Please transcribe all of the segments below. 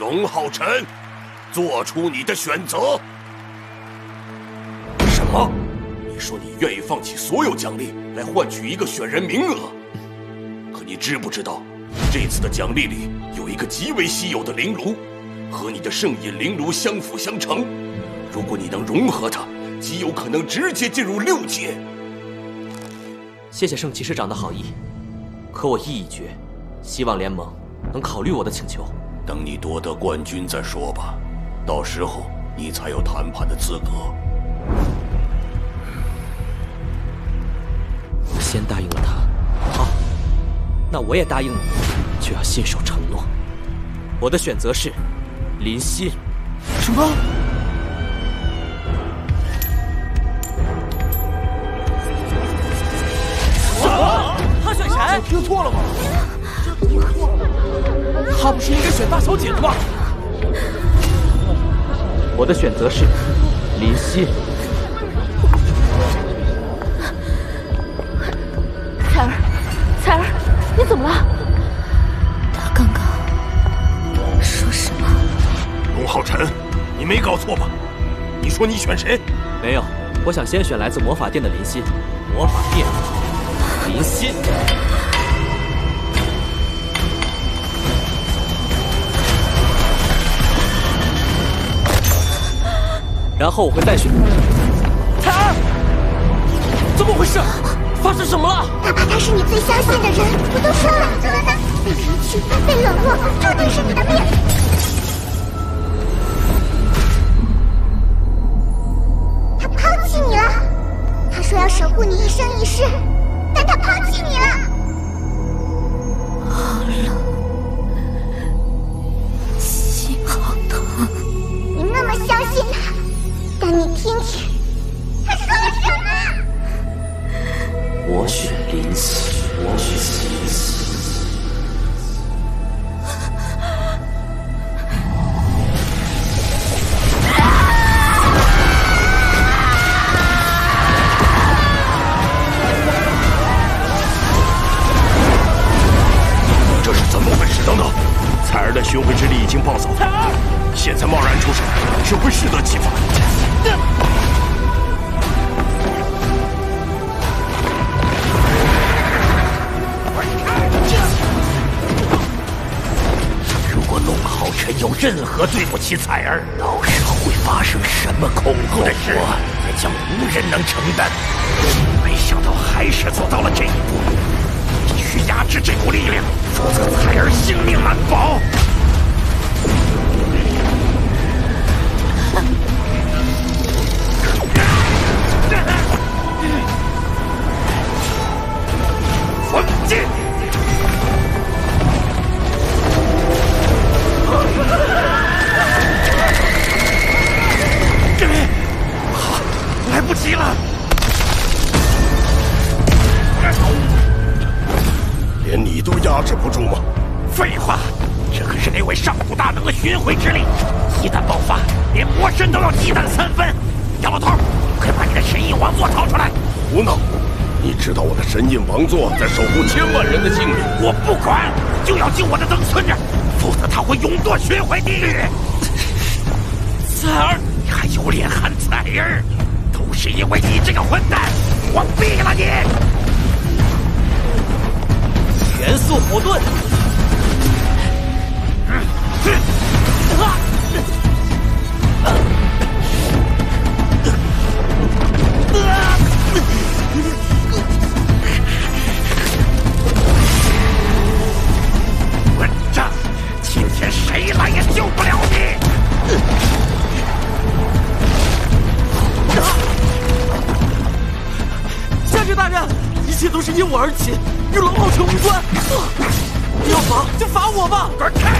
龙浩辰，做出你的选择。什么？你说你愿意放弃所有奖励来换取一个选人名额？可你知不知道，这次的奖励里有一个极为稀有的灵炉，和你的圣隐灵炉相辅相成。如果你能融合它，极有可能直接进入六阶。谢谢圣骑士长的好意，可我意已决，希望联盟能考虑我的请求。 等你夺得冠军再说吧，到时候你才有谈判的资格。我先答应了他，好，那我也答应你，就要信守承诺。我的选择是林心。什么？啊！他选谁？我听错了吗？这听错了吗？ 他不是应该选大小姐的吗？我的选择是林心。彩儿，你怎么了？他刚刚说什么？龙浩辰，你没搞错吧？你说你选谁？没有，我想先选来自魔法殿的林心。魔法殿，林心。 然后我会再选。彩儿，怎么回事？发生什么了？哪怕他是你最相信的人，你都伤害了他，被离弃，被冷落，这对是你的命。他抛弃你了，他说要守护你一生一世，但他抛弃你了。好冷，心好疼。你那么相信他。 但你听听，他说了什么？我选林夕，我选林夕。这是怎么回事？等等，彩儿的巡回之力已经暴走，彩儿现在贸然出手，只会适得其反。 如果龙浩辰有任何对不起彩儿，到时候会发生什么恐怖的事，那将无人能承担。没想到还是走到了这一步，必须压制这股力量，否则彩儿性命难保。 神印王座在守护千万人的性命，我不管，就要救我的曾村人，否则他会永堕巡回地狱。彩儿，你还有脸喊彩儿？都是因为你这个混蛋，我毙了你！元素火遁。而起，与龙浩辰无关。要罚就罚我吧！滚开！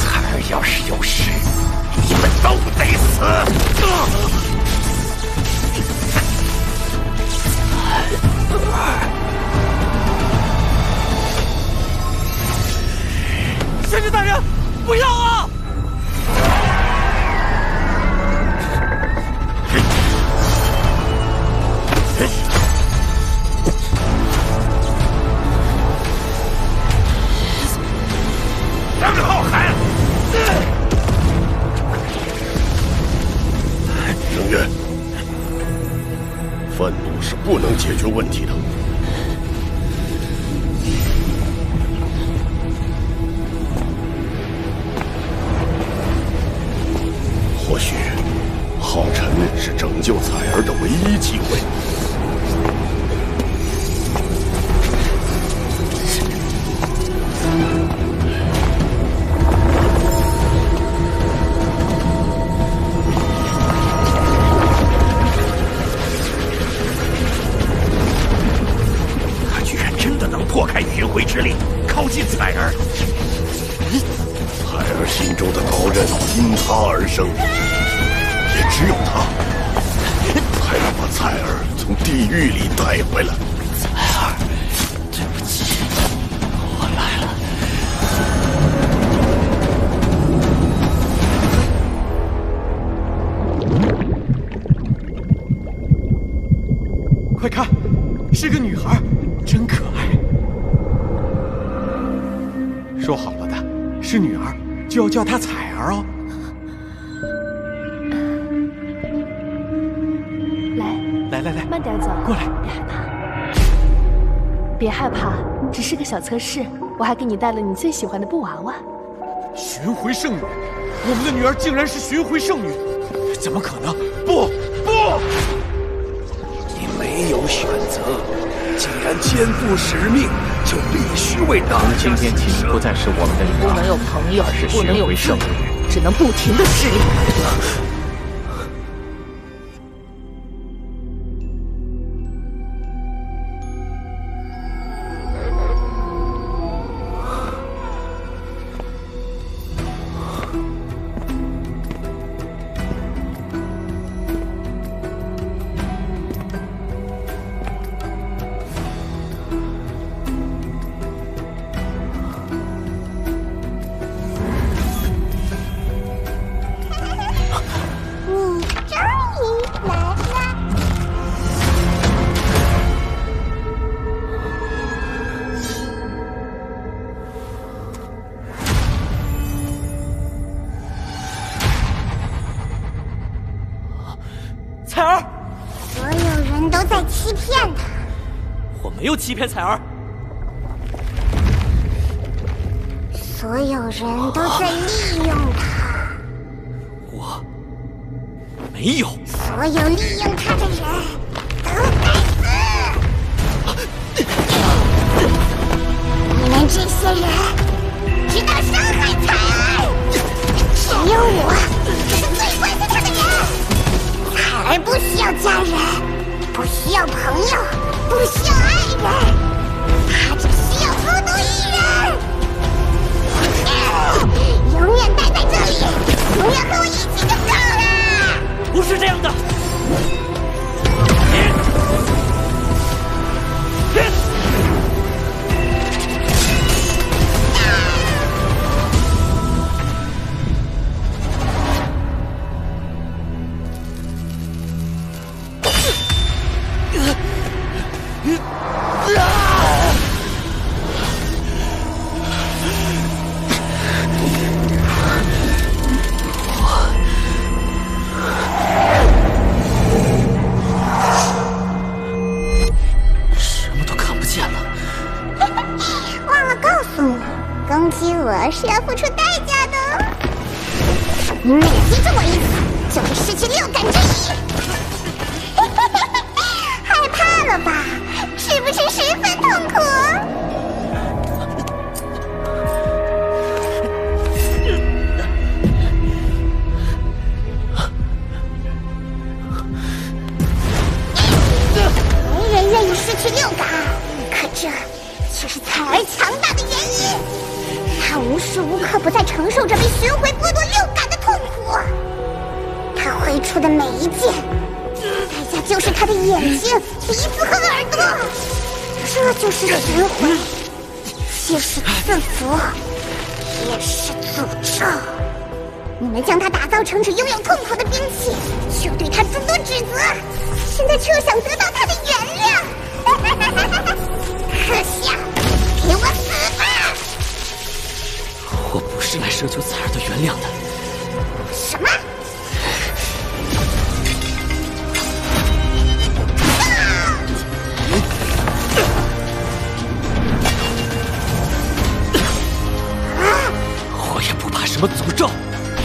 彩儿要是有事，你们都得死！先生大人，不要啊！解决问题的。或许，浩辰是拯救彩儿的唯一机会。 叫她彩儿哦，来，慢点走，过来，别害怕，只是个小测试，我还给你带了你最喜欢的布娃娃。巡回圣女，我们的女儿竟然是巡回圣女，怎么可能？不，你没有选择，既然肩负使命。 就必须为大家。今天起不再是我们的女儿，不能有朋友，而是巡回圣女，只能不停的试炼。欺骗彩儿，所有人都在利用他。我没有。所有利用他的人都该死！你们这些人，直到伤害彩儿，只有我是最关心他的人。彩儿不需要家人，不需要朋友。 不需要爱人，他只需要孤独一人，永远待在这里，永远和我一起就够了。不是这样的。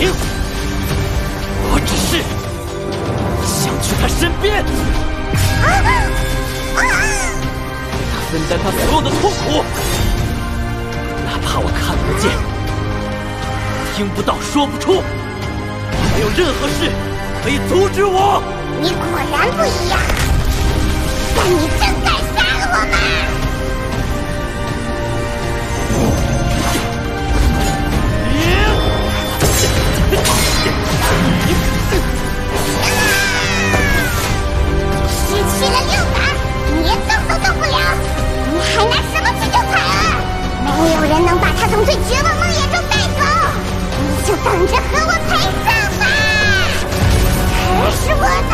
停！我只是想去他身边，分担他所有的痛苦，哪怕我看不见、听不到、说不出，没有任何事可以阻止我。你果然不一样，但你正在杀我吗？ 失去了六把，你连动都动不了，你还拿什么去救凯尔？没有人能把他从最绝望梦魇中带走，你就等着和我陪葬吧！凯尔是我的。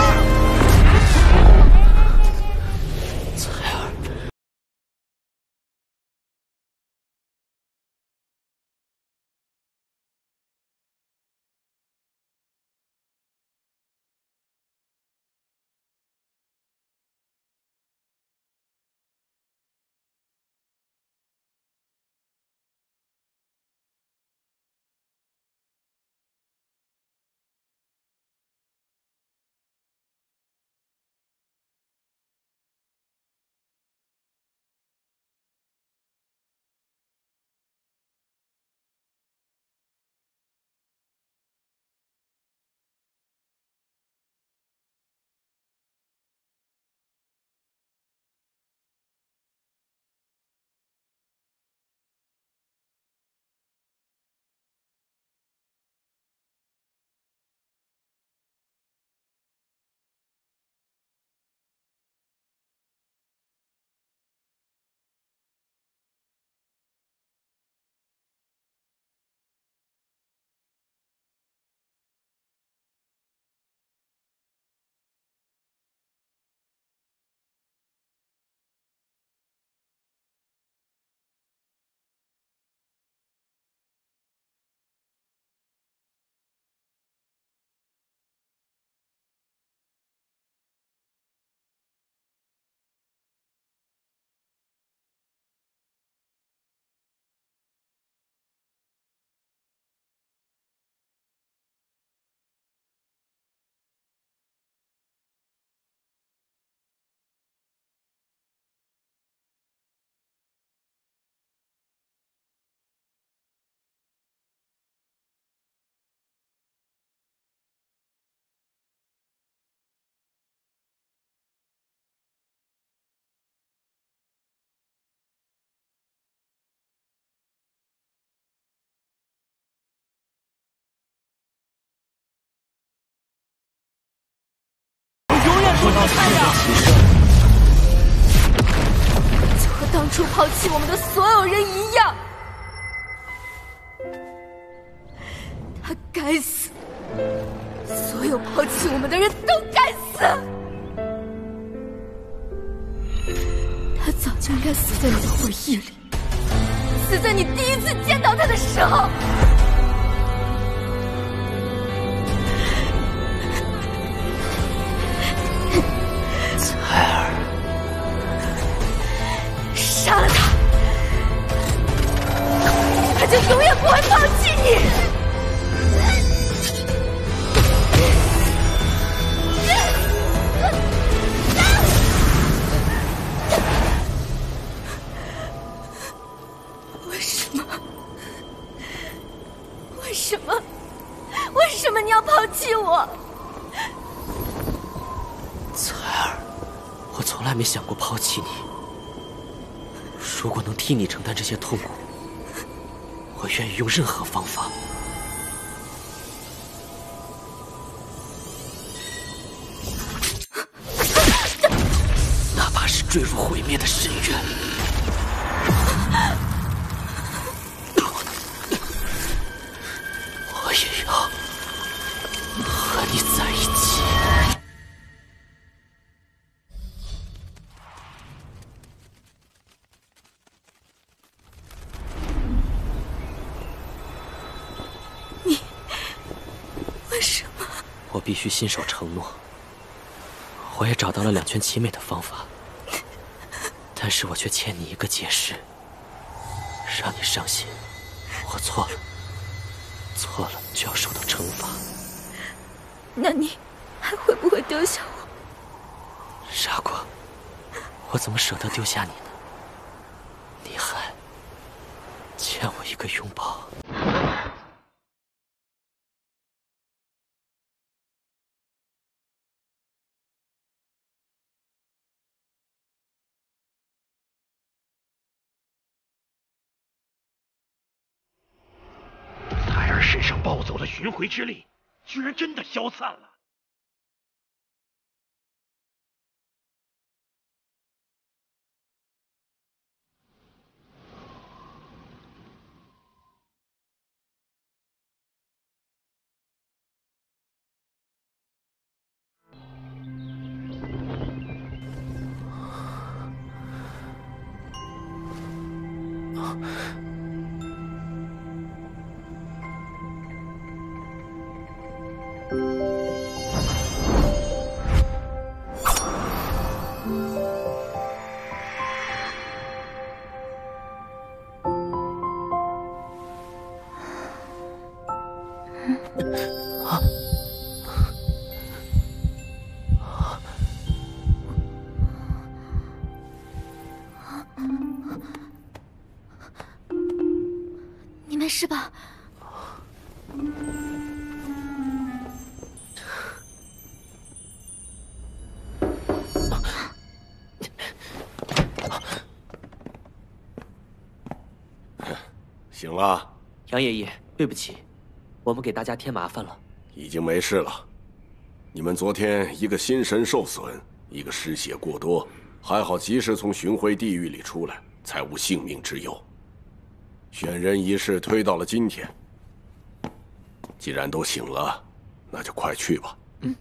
就和当初抛弃我们的所有人一样，他该死！所有抛弃我们的人都该死！他早就应该死在你的回忆里，死在你第一次见到他的时候。 凯尔，杀了他，他就永远不会抛弃你。 没想过抛弃你。如果能替你承担这些痛苦，我愿意用任何方法。哪怕是坠入毁灭的深渊。我也要和你在一起。 必须信守承诺。我也找到了两全其美的方法，但是我却欠你一个解释，让你伤心。我错了，错了就要受到惩罚。那你还会不会丢下我？傻瓜，我怎么舍得丢下你呢？你还欠我一个拥抱。彩儿身上暴走的巡回之力，居然真的消散了。 是吧？醒了，杨爷爷，对不起，我们给大家添麻烦了。已经没事了。你们昨天一个心神受损，一个失血过多，还好及时从巡回地狱里出来，才无性命之忧。 选人一事推到了今天。既然都醒了，那就快去吧。嗯。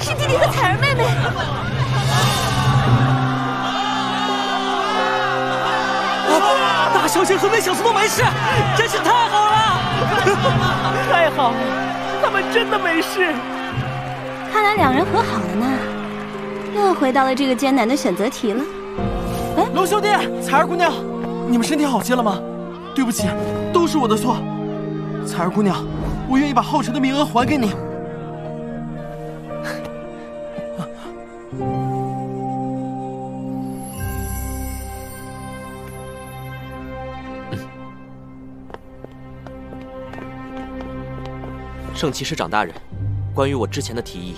是弟弟和彩儿妹妹。 大小姐和那小子都没事，真是太好了！太好了，他们真的没事。看来两人和好了呢。 又回到了这个艰难的选择题了。哎，龙兄弟，彩儿姑娘，你们身体好些了吗？对不起，都是我的错。彩儿姑娘，我愿意把浩辰的名额还给你。圣骑士长大人，关于我之前的提议。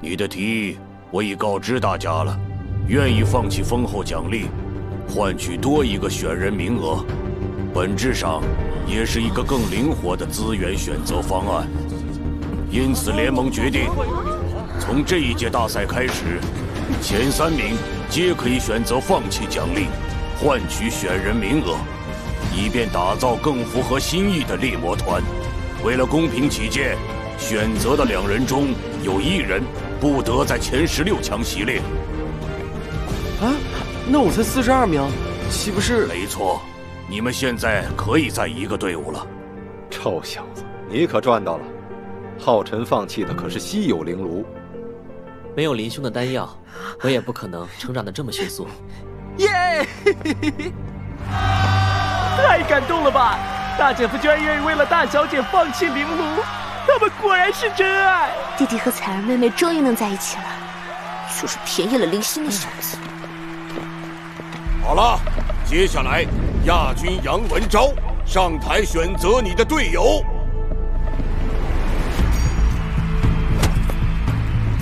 你的提议我已告知大家了，愿意放弃丰厚奖励，换取多一个选人名额，本质上也是一个更灵活的资源选择方案。因此，联盟决定，从这一届大赛开始，前3名皆可以选择放弃奖励，换取选人名额，以便打造更符合心意的猎魔团。为了公平起见，选择的2人中有1人。 不得在前16强席列。啊，那我才42名，岂不是？没错，你们现在可以在一个队伍了。臭小子，你可赚到了！浩辰放弃的可是稀有灵炉，没有林兄的丹药，我也不可能成长的这么迅速。耶！太感动了吧！大姐夫居然愿意为了大小姐放弃灵炉。 他们果然是真爱，弟弟和彩儿妹妹终于能在一起了，就是便宜了林夕那小子。好了，接下来亚军杨文昭上台选择你的队友。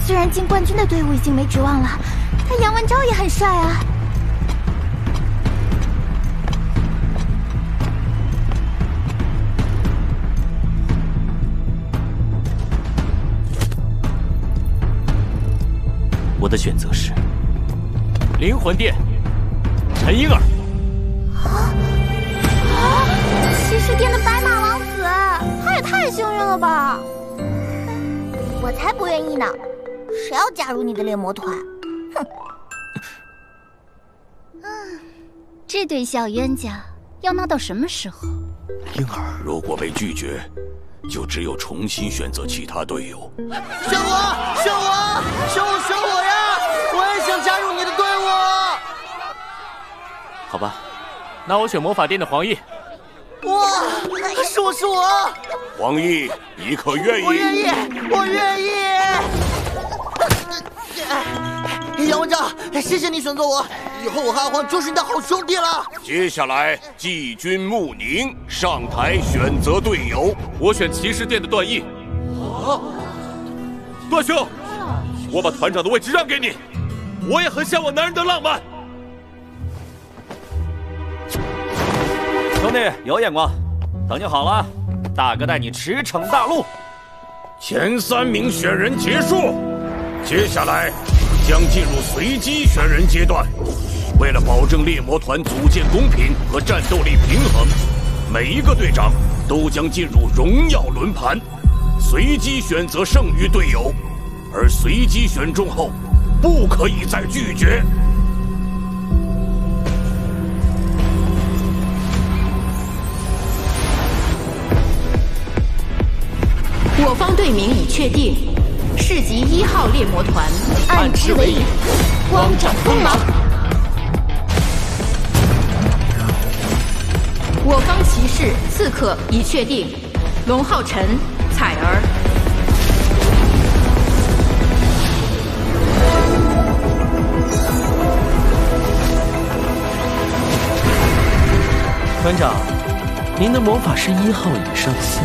虽然进冠军的队伍已经没指望了，但杨文昭也很帅啊。 我的选择是灵魂殿陈婴儿。骑士殿的白马王子，他也太幸运了吧！我才不愿意呢，谁要加入你的猎魔团？哼！这对小冤家要闹到什么时候？婴儿如果被拒绝，就只有重新选择其他队友。选我呀！我也想加入你的队伍。好吧，那我选魔法殿的黄奕。哇，是我！黄奕，你可愿意？我愿意！杨文章，谢谢你选择我，以后我和阿黄就是你的好兄弟了。接下来，季军穆宁上台选择队友，我选骑士殿的段奕。啊，段兄，我把团长的位置让给你，我也很向往男人的浪漫。兄弟有眼光，等你好了，大哥带你驰骋大陆。前三名选人结束，接下来将进入随机选人阶段。为了保证猎魔团组建公平和战斗力平衡，每一个队长都将进入荣耀轮盘，随机选择剩余队友，而随机选中后，不可以再拒绝。我方队名已确定，市级1号猎魔团，暗之为影，光展锋芒。我方骑士刺客已确定，龙浩辰、彩儿。团长，您的魔法师1号已上线。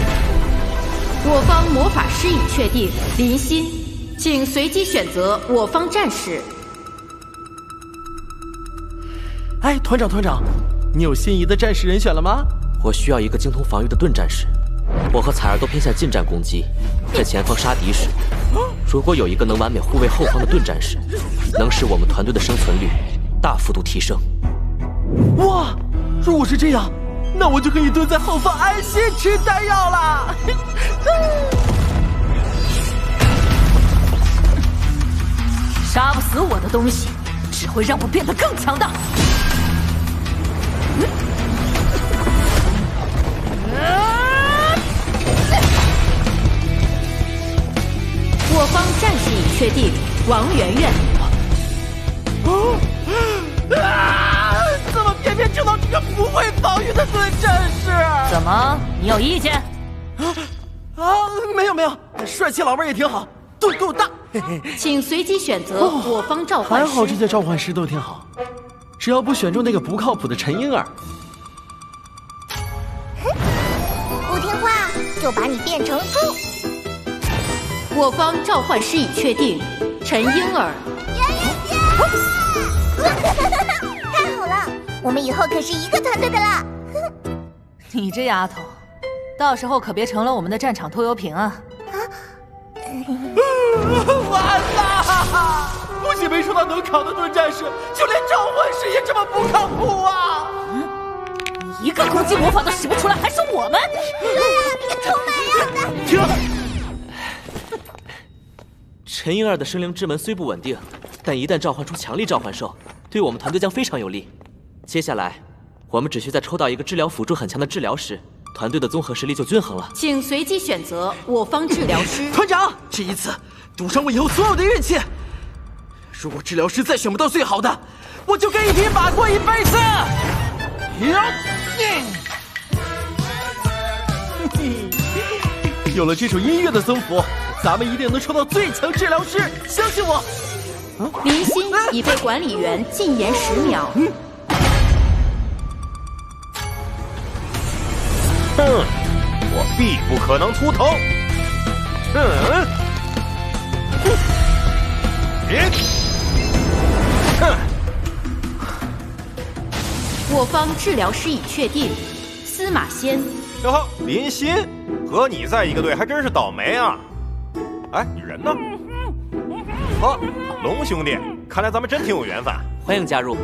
我方魔法师已确定，林欣，请随机选择我方战士。哎，团长，你有心仪的战士人选了吗？我需要一个精通防御的盾战士。我和彩儿都偏向近战攻击，在前方杀敌时，如果有一个能完美护卫后方的盾战士，能使我们团队的生存率大幅度提升。哇，如果是这样，那我就可以蹲在后方安心吃丹药了。杀不死我的东西，只会让我变得更强大。我方战士已确定，王媛媛。怎么偏碰到这个不会防御的盾战士？怎么，你有意见？没有，帅气老妹儿也挺好，盾够大。请随机选择我方召唤师。还好这些召唤师都挺好，只要不选中那个不靠谱的陈婴儿。不听话就把你变成猪。我方召唤师已确定，陈婴儿。圆圆姐，太好了，我们以后可是一个团队的了。你这丫头，到时候可别成了我们的战场拖油瓶啊！完了！不仅没收到能考的盾战士，就连召唤师也这么不靠谱啊！你一个攻击魔法都使不出来，还说我们？对呀，你个臭美样的！陈婴儿的生灵之门虽不稳定，但一旦召唤出强力召唤兽，对我们团队将非常有利。接下来，我们只需再抽到一个治疗辅助很强的治疗师。团队的综合实力就均衡了。请随机选择我方治疗师。团长，这一次赌上我以后所有的运气，如果治疗师再选不到最好的，我就给你马过一辈子。有了这首音乐的增幅，咱们一定能抽到最强治疗师，相信我。林欣已被管理员禁言10秒。哼，我必不可能出头。我方治疗师已确定，司马仙。哟，林欣，和你在一个队还真是倒霉啊！哎，你人呢？哦，龙兄弟，看来咱们真挺有缘分。欢迎加入。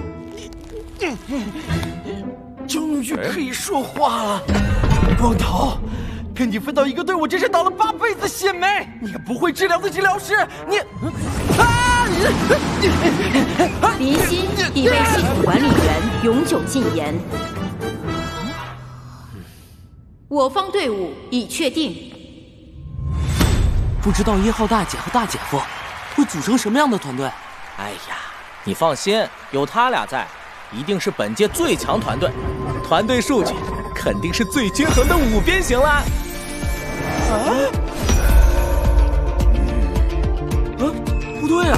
终于可以说话了。光头，跟你分到一个队，我真是倒了8辈子血霉。你个不会治疗的治疗师，你……林欣已被系统管理员永久禁言。我方队伍已确定，不知道一号大姐和大姐夫会组成什么样的团队。哎呀，你放心，有他俩在，一定是本届最强团队。团队数据肯定是最均衡的五边形啦。不对啊，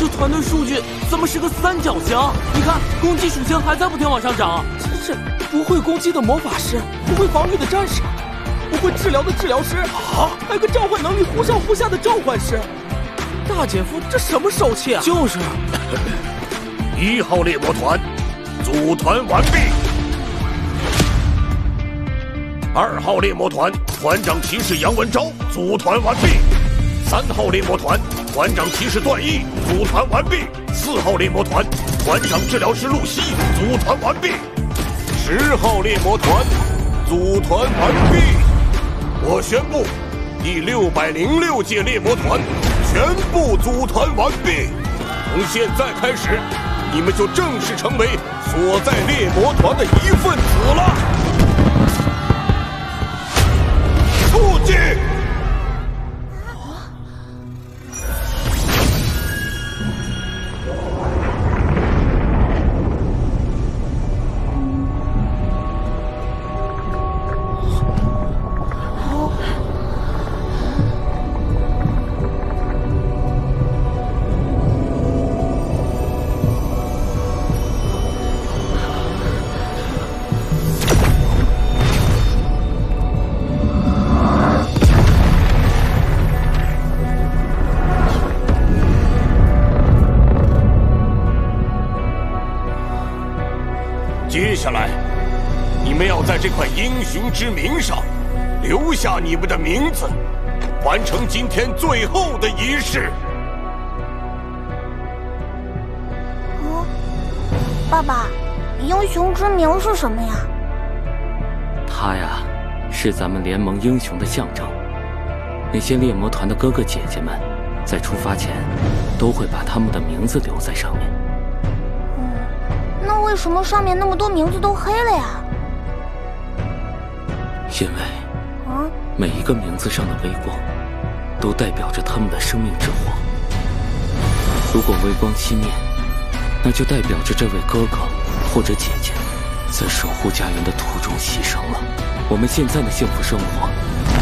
这团队数据怎么是个三角形？你看，攻击属性还在不停往上涨。这不会攻击的魔法师，不会防御的战士。 不会治疗的治疗师，啊，还有个召唤能力忽上忽下的召唤师。大姐夫，这什么手气啊？就是。一号猎魔团组团完毕。二号猎魔团团长骑士杨文昭组团完毕。三号猎魔团团长骑士段毅组团完毕。四号猎魔团团长治疗师露西组团完毕。十号猎魔团组团完毕。 我宣布，第606届猎魔团全部组团完毕。从现在开始，你们就正式成为所在猎魔团的一份子了。出击！接下来，你们要在这块英雄之名上留下你们的名字，完成今天最后的仪式。哦，爸爸，英雄之名是什么呀？它呀，是咱们联盟英雄的象征。那些猎魔团的哥哥姐姐们，在出发前都会把他们的名字留在上面。 那为什么上面那么多名字都黑了呀？因为，每一个名字上的微光，都代表着他们的生命之火。如果微光熄灭，那就代表着这位哥哥或者姐姐，在守护家园的途中牺牲了。我们现在的幸福生活，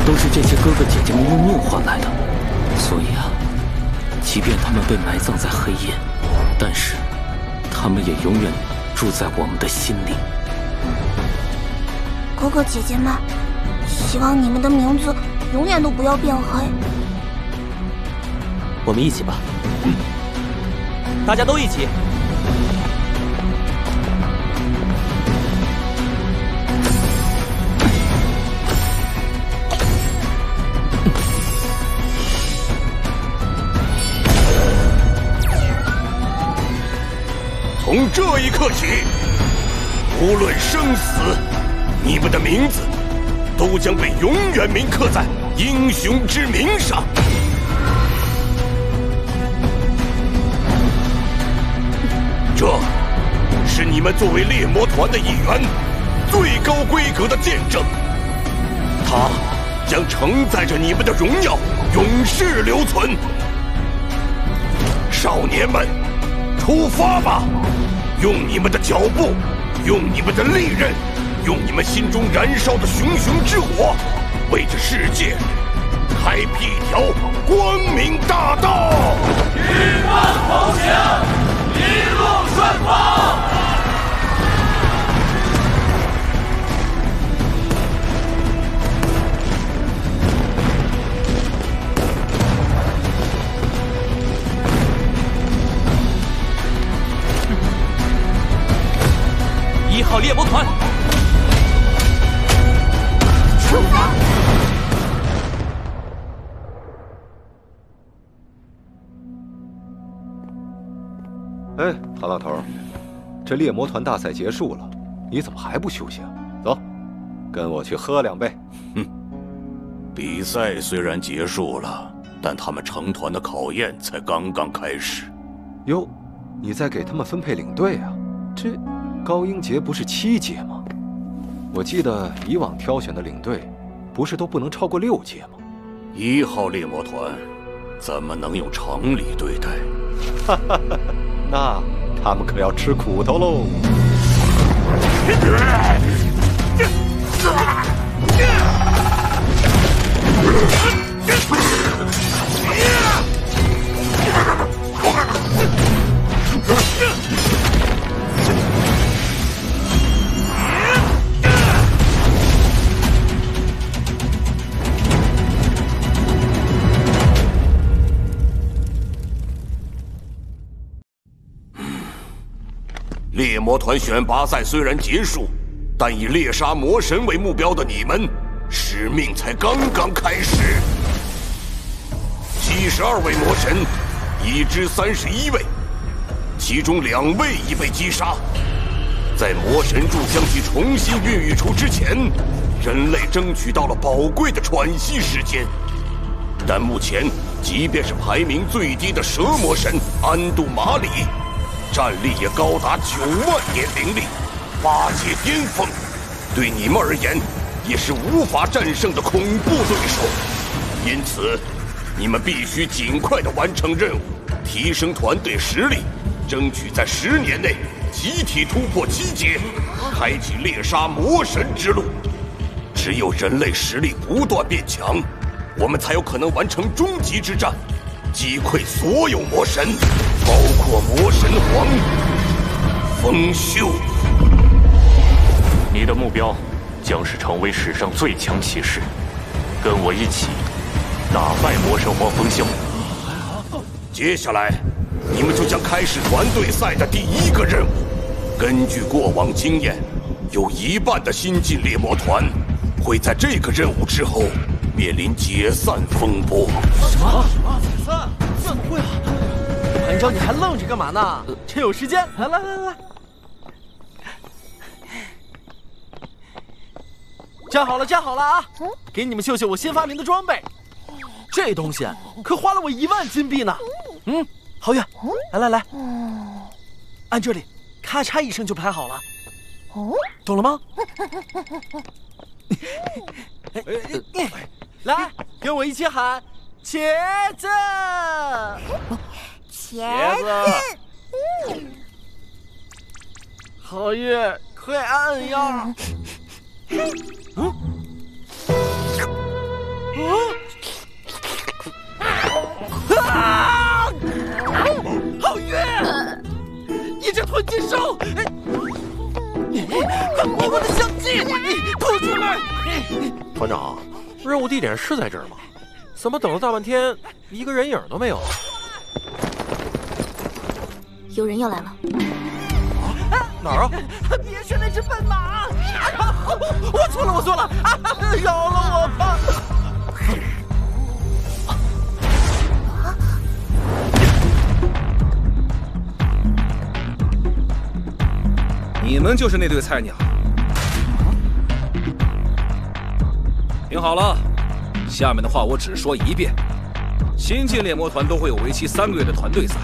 都是这些哥哥姐姐们用命换来的。所以啊，即便他们被埋葬在黑夜，但是。 他们也永远住在我们的心里。哥哥姐姐们，希望你们的名字永远都不要变黑。我们一起吧，大家都一起。 从这一刻起，无论生死，你们的名字都将被永远铭刻在英雄之名上。这是你们作为猎魔团的一员最高规格的见证，它将承载着你们的荣耀，永世留存。少年们，出发吧！ 用你们的脚步，用你们的利刃，用你们心中燃烧的熊熊之火，为这世界开辟一条光明大道。一帆同行，一路顺风。 一号猎魔团出发！哎，韩老头，这猎魔团大赛结束了，你怎么还不休息啊？走，跟我去喝两杯。嗯，比赛虽然结束了，但他们成团的考验才刚刚开始。哟，你在给他们分配领队啊？这。 高英杰不是7届吗？我记得以往挑选的领队，不是都不能超过6届吗？ 1号猎魔团怎么能用常理对待？哈哈哈，那他们可要吃苦头喽！猎魔团选拔赛虽然结束，但以猎杀魔神为目标的你们，使命才刚刚开始。72位魔神已知31位，其中2位已被击杀。在魔神炷香体重新孕育出之前，人类争取到了宝贵的喘息时间。但目前，即便是排名最低的蛇魔神安杜马里， 战力也高达9万年灵力，8阶巅峰，对你们而言也是无法战胜的恐怖对手。因此，你们必须尽快的完成任务，提升团队实力，争取在10年内集体突破7阶，开启猎杀魔神之路。只有人类实力不断变强，我们才有可能完成终极之战， 击溃所有魔神，包括魔神皇风秀。你的目标将是成为史上最强骑士，跟我一起打败魔神皇风秀。接下来，你们就将开始团队赛的第1个任务。根据过往经验，有1半的新晋猎魔团会在这个任务之后 面临解散风波。什么？解散？怎么会啊？韩少，你还愣着干嘛呢？趁有时间，来，站好了啊！给你们秀秀我新发明的装备，这东西可花了我1万金币呢。嗯，好远，来，按这里，咔嚓一声就排好了。懂了吗？来，跟我一起喊茄子！茄子！皓月，快按呀！啊！皓月，一只吞金兽！ 快把我的香气吐出来！团长，任务地点是在这儿吗？怎么等了大半天，一个人影都没有？有人要来了！哪儿啊？别是那只笨马！啊！我错了！啊！饶了我吧！啊！你们就是那对菜鸟。听好了，下面的话我只说1遍。新晋猎魔团都会有为期3个月的团队赛，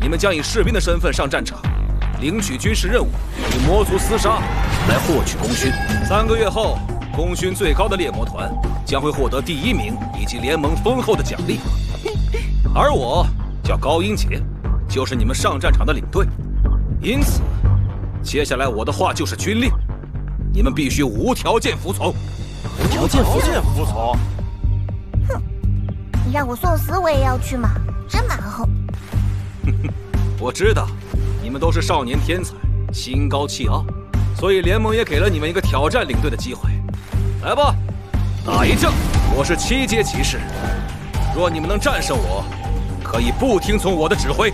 你们将以士兵的身份上战场，领取军事任务，与魔族厮杀，来获取功勋。3个月后，功勋最高的猎魔团将会获得第1名以及联盟丰厚的奖励。而我叫高英杰，就是你们上战场的领队，因此 接下来我的话就是军令，你们必须无条件服从。无条件服从？哼，你让我送死我也要去嘛，真蛮横。我知道，你们都是少年天才，心高气傲，所以联盟也给了你们一个挑战领队的机会。来吧，打一仗！我是7阶骑士，若你们能战胜我，可以不听从我的指挥。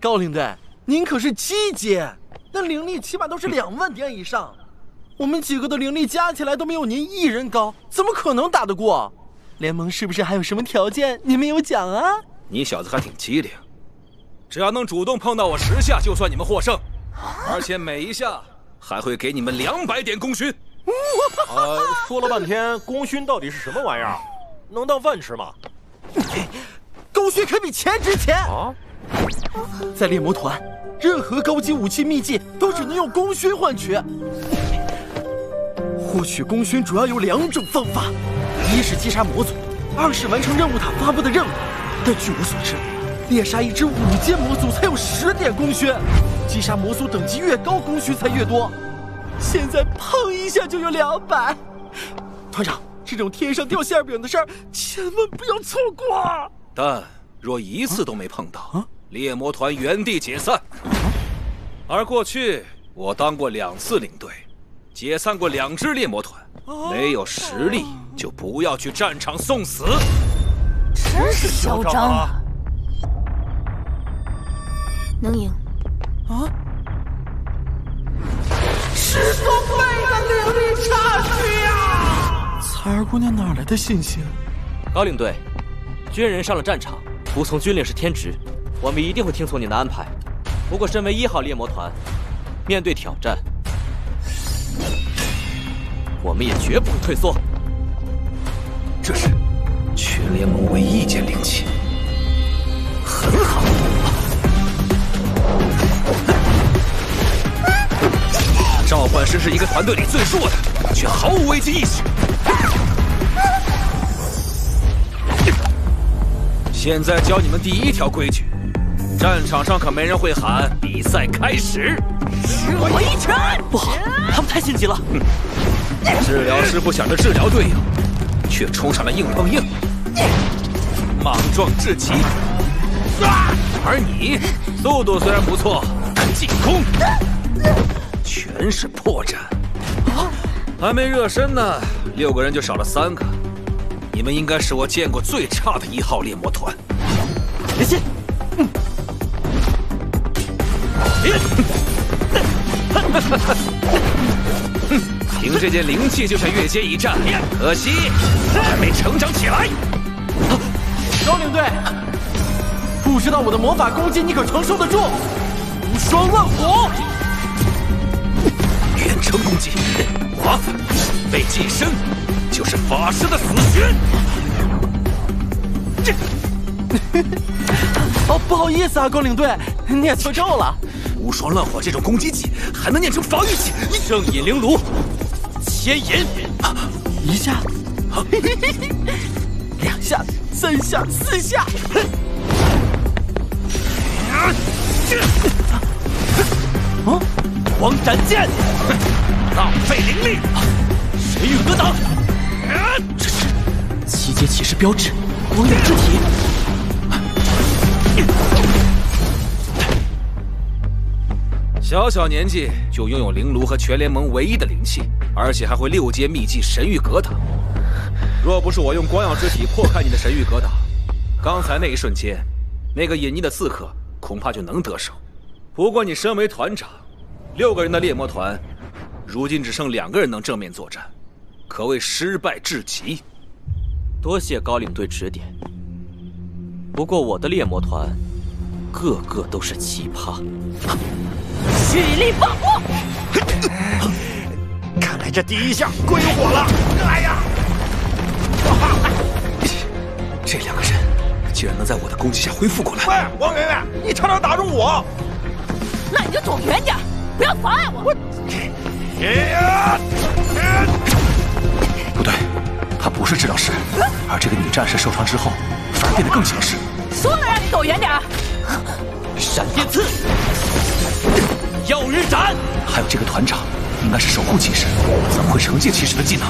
高领队，您可是7阶，那灵力起码都是2万点以上。我们几个的灵力加起来都没有您1人高，怎么可能打得过？联盟是不是还有什么条件您没有讲啊？你小子还挺机灵，只要能主动碰到我10下，就算你们获胜，而且每一下还会给你们200点功勋。说了半天，功勋到底是什么玩意儿？能当饭吃吗？功勋可比钱值钱啊！ 在猎魔团，任何高级武器秘籍都只能用功勋换取。获取功勋主要有2种方法：一是击杀魔族，二是完成任务塔发布的任务。但据我所知，猎杀一只5阶魔族才有10点功勋，击杀魔族等级越高，功勋才越多。现在碰一下就有200。团长，这种天上掉馅饼的事儿，千万不要错过。但若一次都没碰到，猎魔团原地解散。而过去我当过2次领队。 解散过2支猎魔团，没有实力就不要去战场送死，真是嚣张啊！能赢？是多倍的能力差距啊！彩儿姑娘哪来的信心？高领队，军人上了战场，服从军令是天职，我们一定会听从您的安排。不过，身为1号猎魔团，面对挑战。 我们也绝不会退缩。这是全联盟唯一件灵器，很好。召唤师是一个团队里最弱的，却毫无危机意识。现在教你们第1条规矩：战场上可没人会喊“比赛开始”。吃我一拳！不好，他们太心急了。治疗师不想着治疗队友，却冲上来硬碰硬，莽撞至极。而你速度虽然不错，但进攻全是破绽。还没热身呢，6个人就少了3个。你们应该是我见过最差的1号猎魔团。别信。凭这件灵器就想越阶一战，可惜还没成长起来。高领队，不知道我的魔法攻击你可承受得住？无双乱舞，远程攻击，麻烦，被近身就是法师的死穴。这，哦，不好意思啊，高领队，你也错咒了。无双乱火这种攻击技还能念成防御技，圣隐灵炉。 接引，一下，2下，3下，4下。啊！光斩剑，浪费灵力，谁与格挡？这是7阶骑士标志，光影之体。小年纪就拥有灵炉和全联盟唯一的灵器。 而且还会6阶秘技神域格挡，若不是我用光耀之体破开你的神域格挡，刚才那一瞬间，那个隐匿的刺客恐怕就能得手。不过你身为团长，6个人的猎魔团，如今只剩2个人能正面作战，可谓失败至极。多谢高领队指点。不过我的猎魔团，个个都是奇葩。蓄力爆火！看来这第1下归我了！来呀！这2个人竟然能在我的攻击下恢复过来！喂，王媛媛，你差点打中我！那你就走远点，不要妨碍我！不对，她不是治疗师，而这个女战士受伤之后反而变得更强势。说了让你走远点！闪电刺，耀日斩，还有这个团长。 应该是守护骑士，我怎么会惩戒骑士的技能？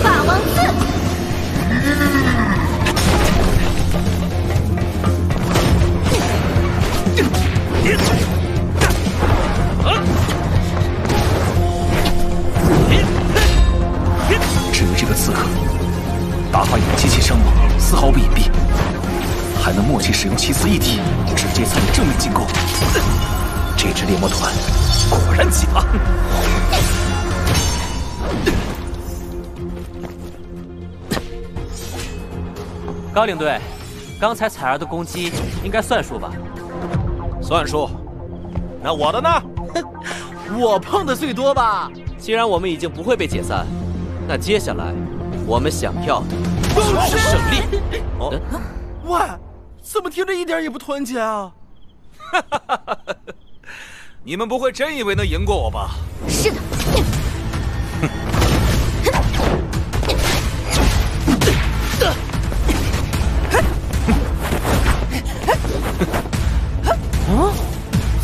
霸王刺，至于这个刺客，打法也极其生猛，丝毫不隐蔽，还能默契使用7次一体，直接参与正面进攻。 这支猎魔团果然强。高领队，刚才彩儿的攻击应该算数吧？算数。那我的呢？我碰的最多吧。既然我们已经不会被解散，那接下来我们想要的是胜利。喂，怎么听着一点也不团结啊？哈哈哈哈哈！ 你们不会真以为能赢过我吧？是的，啊？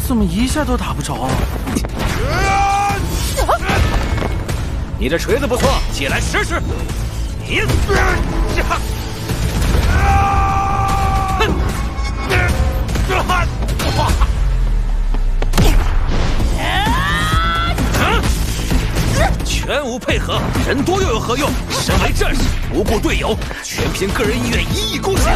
怎么一下都打不着啊？你的锤子不错，借来试试。你。 全无配合，人多又有何用？身为战士，不顾队友，全凭个人意愿一意孤行。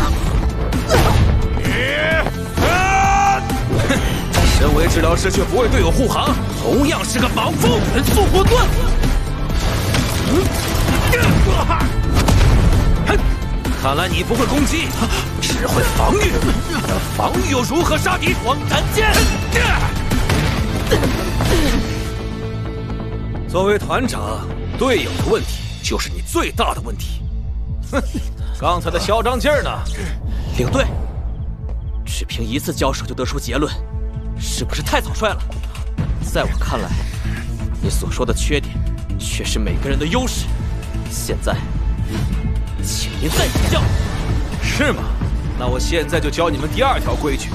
身为治疗师却不为队友护航，同样是个莽夫，人速不断。看来你不会攻击，只会防御。防御又如何杀敌？黄檀剑。 作为团长，队友的问题就是你最大的问题。哼，刚才的嚣张劲儿呢？领队，只凭一次交手就得出结论，是不是太草率了？在我看来，你所说的缺点却是每个人的优势。现在，请您再指教。是吗？那我现在就教你们第二条规矩：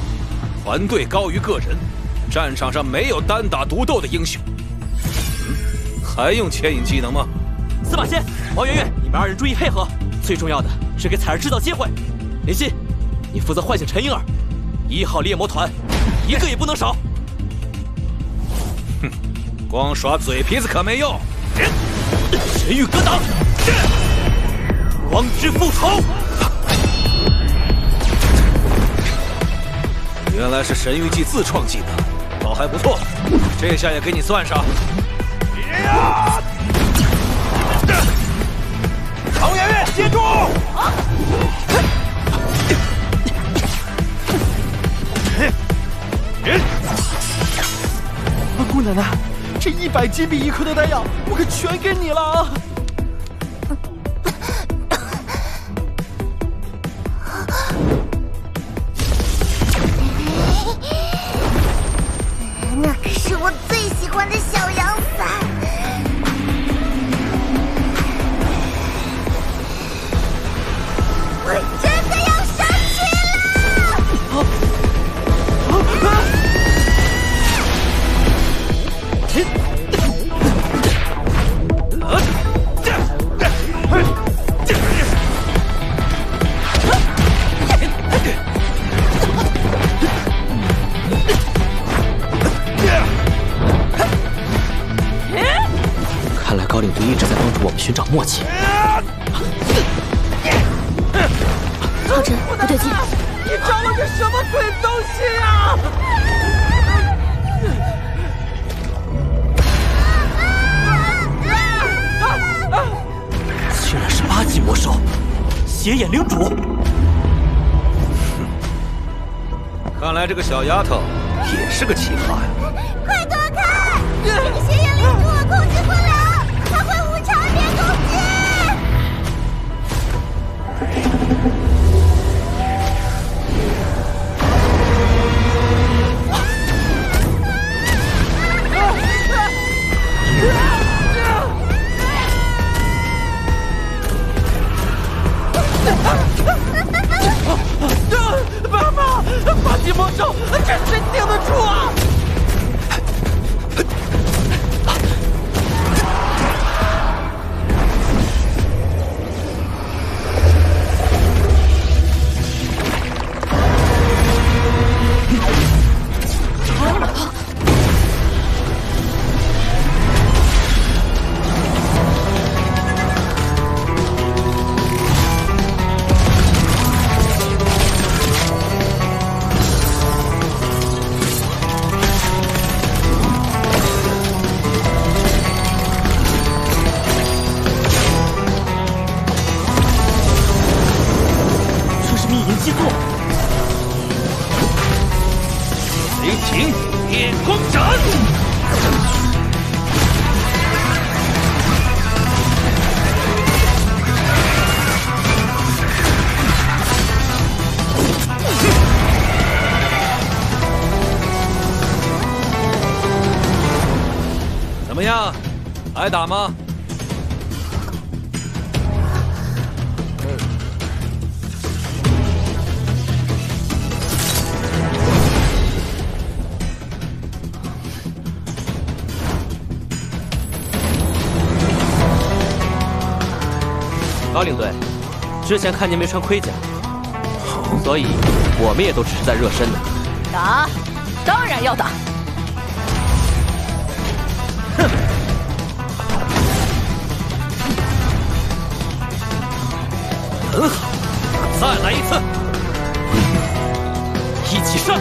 团队高于个人，战场上没有单打独斗的英雄。 还用牵引技能吗？司马仙、王媛媛，你们二人注意配合。最重要的是给彩儿制造机会。林夕，你负责唤醒陈婴儿。1号猎魔团，一个也不能少。哼，光耍嘴皮子可没用。神域格挡，光之复仇。原来是神域技自创技能，倒还不错。这下也给你算上。 唐媛媛，接住！姑奶奶，这100金币1颗的丹药，我可全给你了啊！那可是我最喜欢的小羊伞。 我真的要生气了！看来高领队一直在帮助我们寻找默契。 浩辰，不对劲！你找了个什么鬼东西呀？竟然是8级魔兽，邪眼领主！看来这个小丫头也是个奇葩呀！快躲开！这个邪眼领主我控制不了，她会无差别攻击！ 爸爸，8级魔兽，这谁顶得住啊？怎么样，挨打吗？高领队，之前看您没穿盔甲，所以我们也都只是在热身呢。打，当然要打。哼！很好，再来一次，一起上！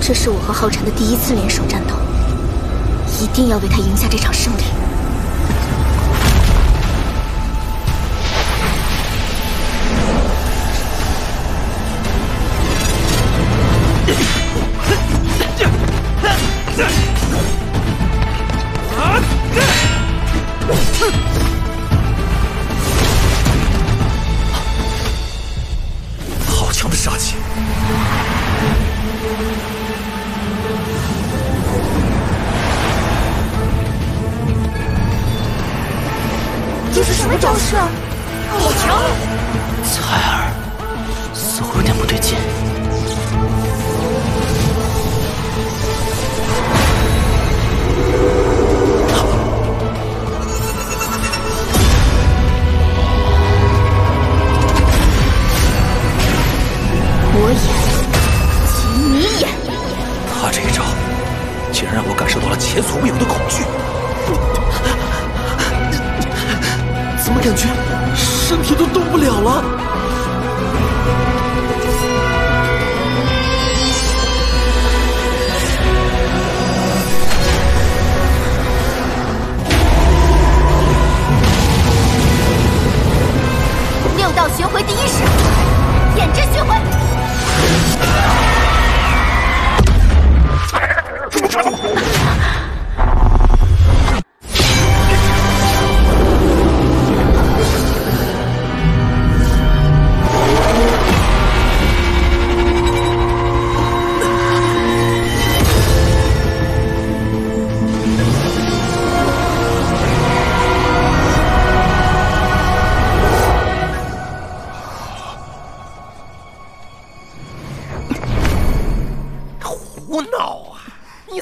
这是我和浩辰的第一次联手战斗，一定要为他赢下这场胜利。好强的杀气！ 这是什么招式啊？好强！彩儿似乎有点不对劲。我眼，你眼。他这一招，竟然让我感受到了前所未有的恐惧。 怎么感觉身体都动不了了？六道巡回第一式，眼之巡回。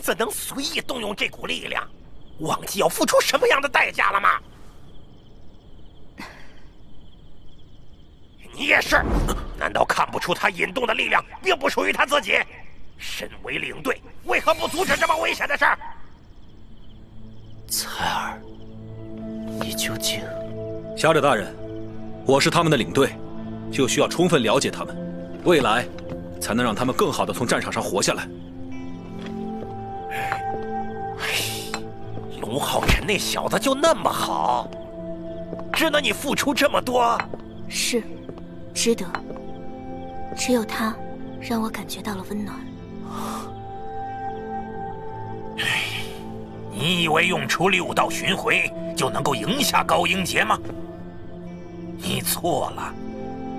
怎能随意动用这股力量？忘记要付出什么样的代价了吗？你也是，难道看不出他引动的力量并不属于他自己？身为领队，为何不阻止这么危险的事儿？彩儿，你究竟……侠者大人，我是他们的领队，就需要充分了解他们，未来才能让他们更好地从战场上活下来。 龙浩辰那小子就那么好，值得你付出这么多？是，值得。只有他，让我感觉到了温暖。你以为用出六道巡回就能够赢下高英杰吗？你错了。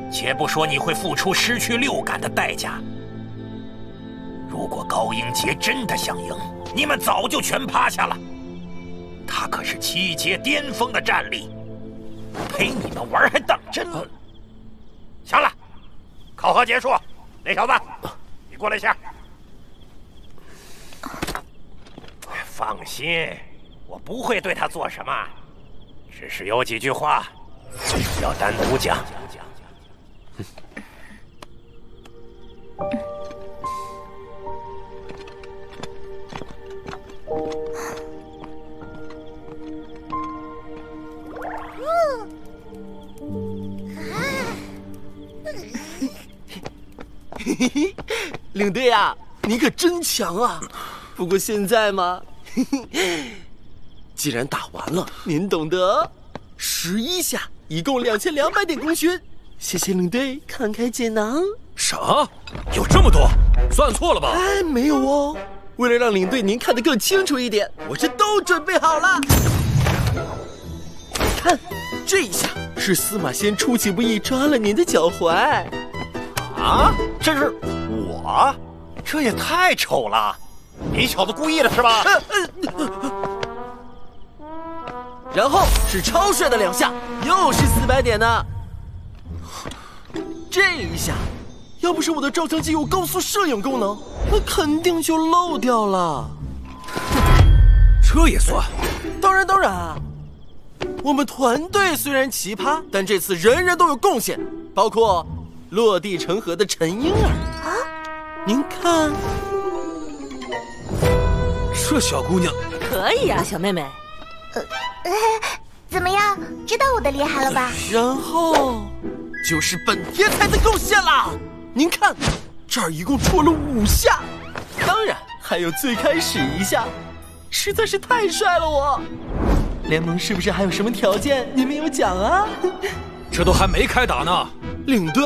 且不说你会付出失去六感的代价。 如果高英杰真的想赢，你们早就全趴下了。他可是七阶巅峰的战力，陪你们玩还当真了。行了，考核结束，那小子，你过来一下。放心，我不会对他做什么，只是有几句话要单独讲。嘿嘿，领队啊，你可真强啊！不过现在嘛，既然打完了，您懂得，11下，一共2200点功勋。谢谢领队慷慨解囊。啥？有这么多？算错了吧？哎，没有哦。为了让领队您看得更清楚一点，我这都准备好了。看，这一下是司马仙出其不意抓了您的脚踝。 啊！这是我，这也太丑了！你小子故意的是吧？然后是超帅的2下，又是400点呢。这一下，要不是我的照相机有高速摄影功能，那肯定就漏掉了。这也算？当然啊！我们团队虽然奇葩，但这次人人都有贡献，包括。 落地成盒的陈婴儿啊，您看，这小姑娘可以啊，小妹妹。怎么样，知道我的厉害了吧？然后就是本天才的贡献啦。您看，这儿一共戳了5下，当然还有最开始1下，实在是太帅了我。联盟是不是还有什么条件你没有讲啊？这都还没开打呢。 领队，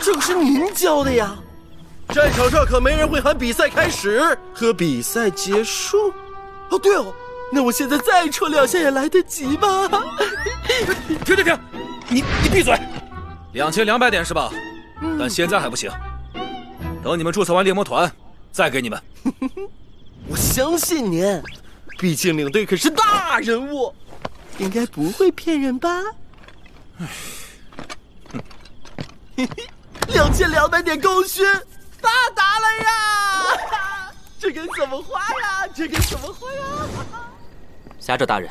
这可是您教的呀！战场上可没人会喊比赛开始和比赛结束。哦，对哦，那我现在再戳2下也来得及吧？停！你闭嘴！2200点是吧？但现在还不行，等你们注册完猎魔团，再给你们。我相信您，毕竟领队可是大人物，应该不会骗人吧？ 2200点功勋，发达了呀！这该怎么花呀？侠者大人，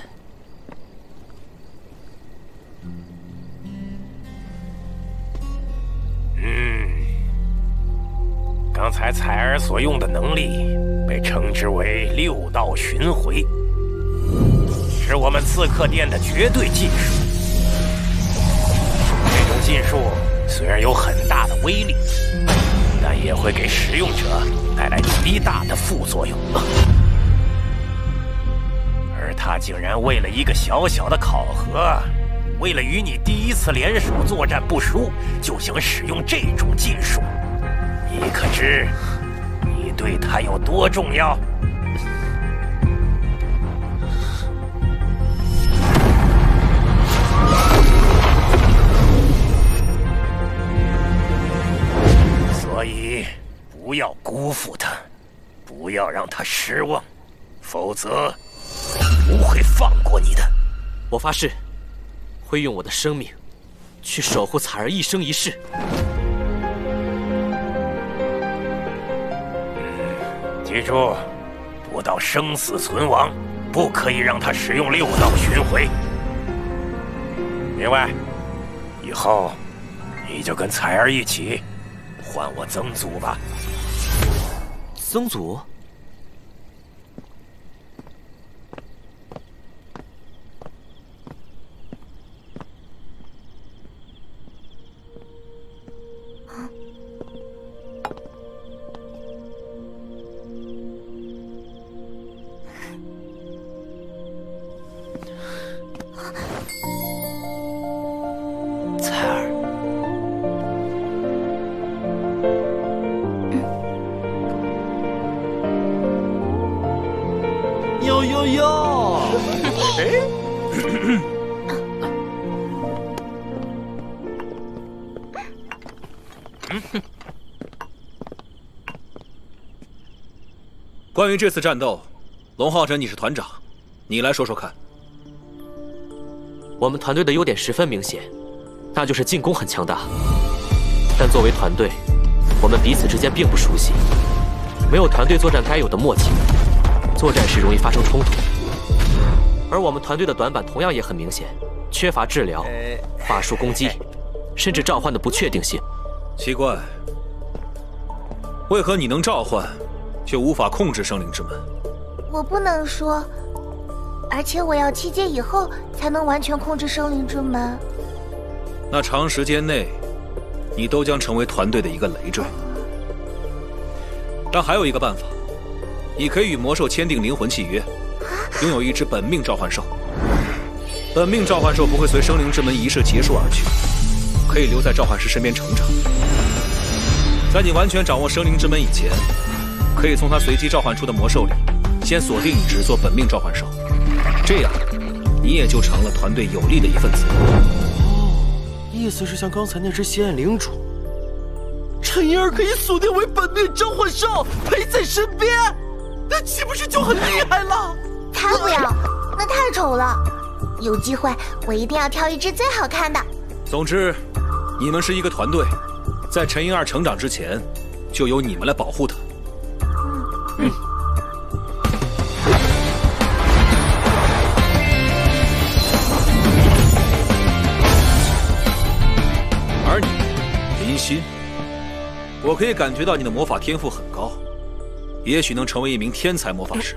刚才采儿所用的能力被称之为6道巡回，是我们刺客殿的绝对禁术。这种禁术。 虽然有很大的威力，但也会给使用者带来极大的副作用。而他竟然为了一个小小的考核，为了与你第一次联手作战不输，就想使用这种禁术，你可知你对他有多重要？ 所以，不要辜负他，不要让他失望，否则不会放过你的。我发誓，会用我的生命去守护彩儿一生一世。记住，不到生死存亡，不可以让他使用6道巡回。另外，以后你就跟彩儿一起。 还我曾祖吧，曾祖。彩儿。 哟，哎，关于这次战斗，龙皓晨，你是团长，你来说说看。我们团队的优点十分明显，那就是进攻很强大，但作为团队，我们彼此之间并不熟悉，没有团队作战该有的默契，作战时容易发生冲突。而我们团队的短板同样也很明显，缺乏治疗、法术攻击，甚至召唤的不确定性。奇怪，为何你能召唤，却无法控制生灵之门？我不能说，而且我要七阶以后才能完全控制生灵之门。那长时间内， 你都将成为团队的一个累赘，但还有一个办法，你可以与魔兽签订灵魂契约，拥有一只本命召唤兽。本命召唤兽不会随生灵之门仪式结束而去，可以留在召唤师身边成长。在你完全掌握生灵之门以前，可以从他随机召唤出的魔兽里，先锁定一只做本命召唤兽，这样你也就成了团队有力的一份子。 意思是像刚才那只鲜艳领主，陈嫣儿可以锁定为本命召唤兽陪在身边，那岂不是就很厉害了？才不要，那太丑了。有机会我一定要挑一只最好看的。总之，你们是一个团队，在陈嫣儿成长之前，就由你们来保护她。嗯。 心，我可以感觉到你的魔法天赋很高，也许能成为一名天才魔法师。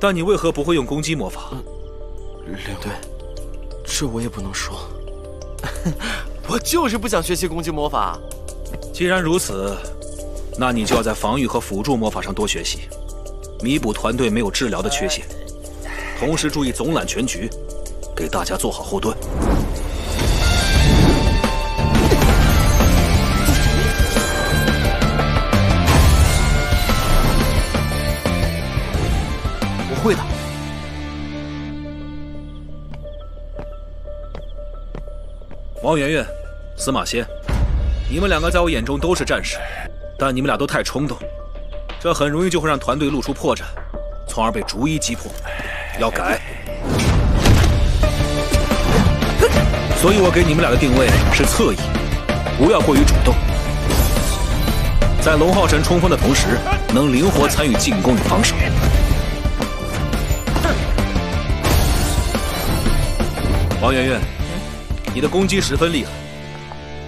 但你为何不会用攻击魔法？领队，这我也不能说。我就是不想学习攻击魔法。既然如此，那你就要在防御和辅助魔法上多学习，弥补团队没有治疗的缺陷，同时注意总揽全局，给大家做好后盾。 会的。王媛媛、司马仙，你们两个在我眼中都是战士，但你们俩都太冲动，这很容易就会让团队露出破绽，从而被逐一击破。要改。所以我给你们俩的定位是侧翼，不要过于主动，在龙昊神冲锋的同时，能灵活参与进攻与防守。 王媛媛，你的攻击十分厉害，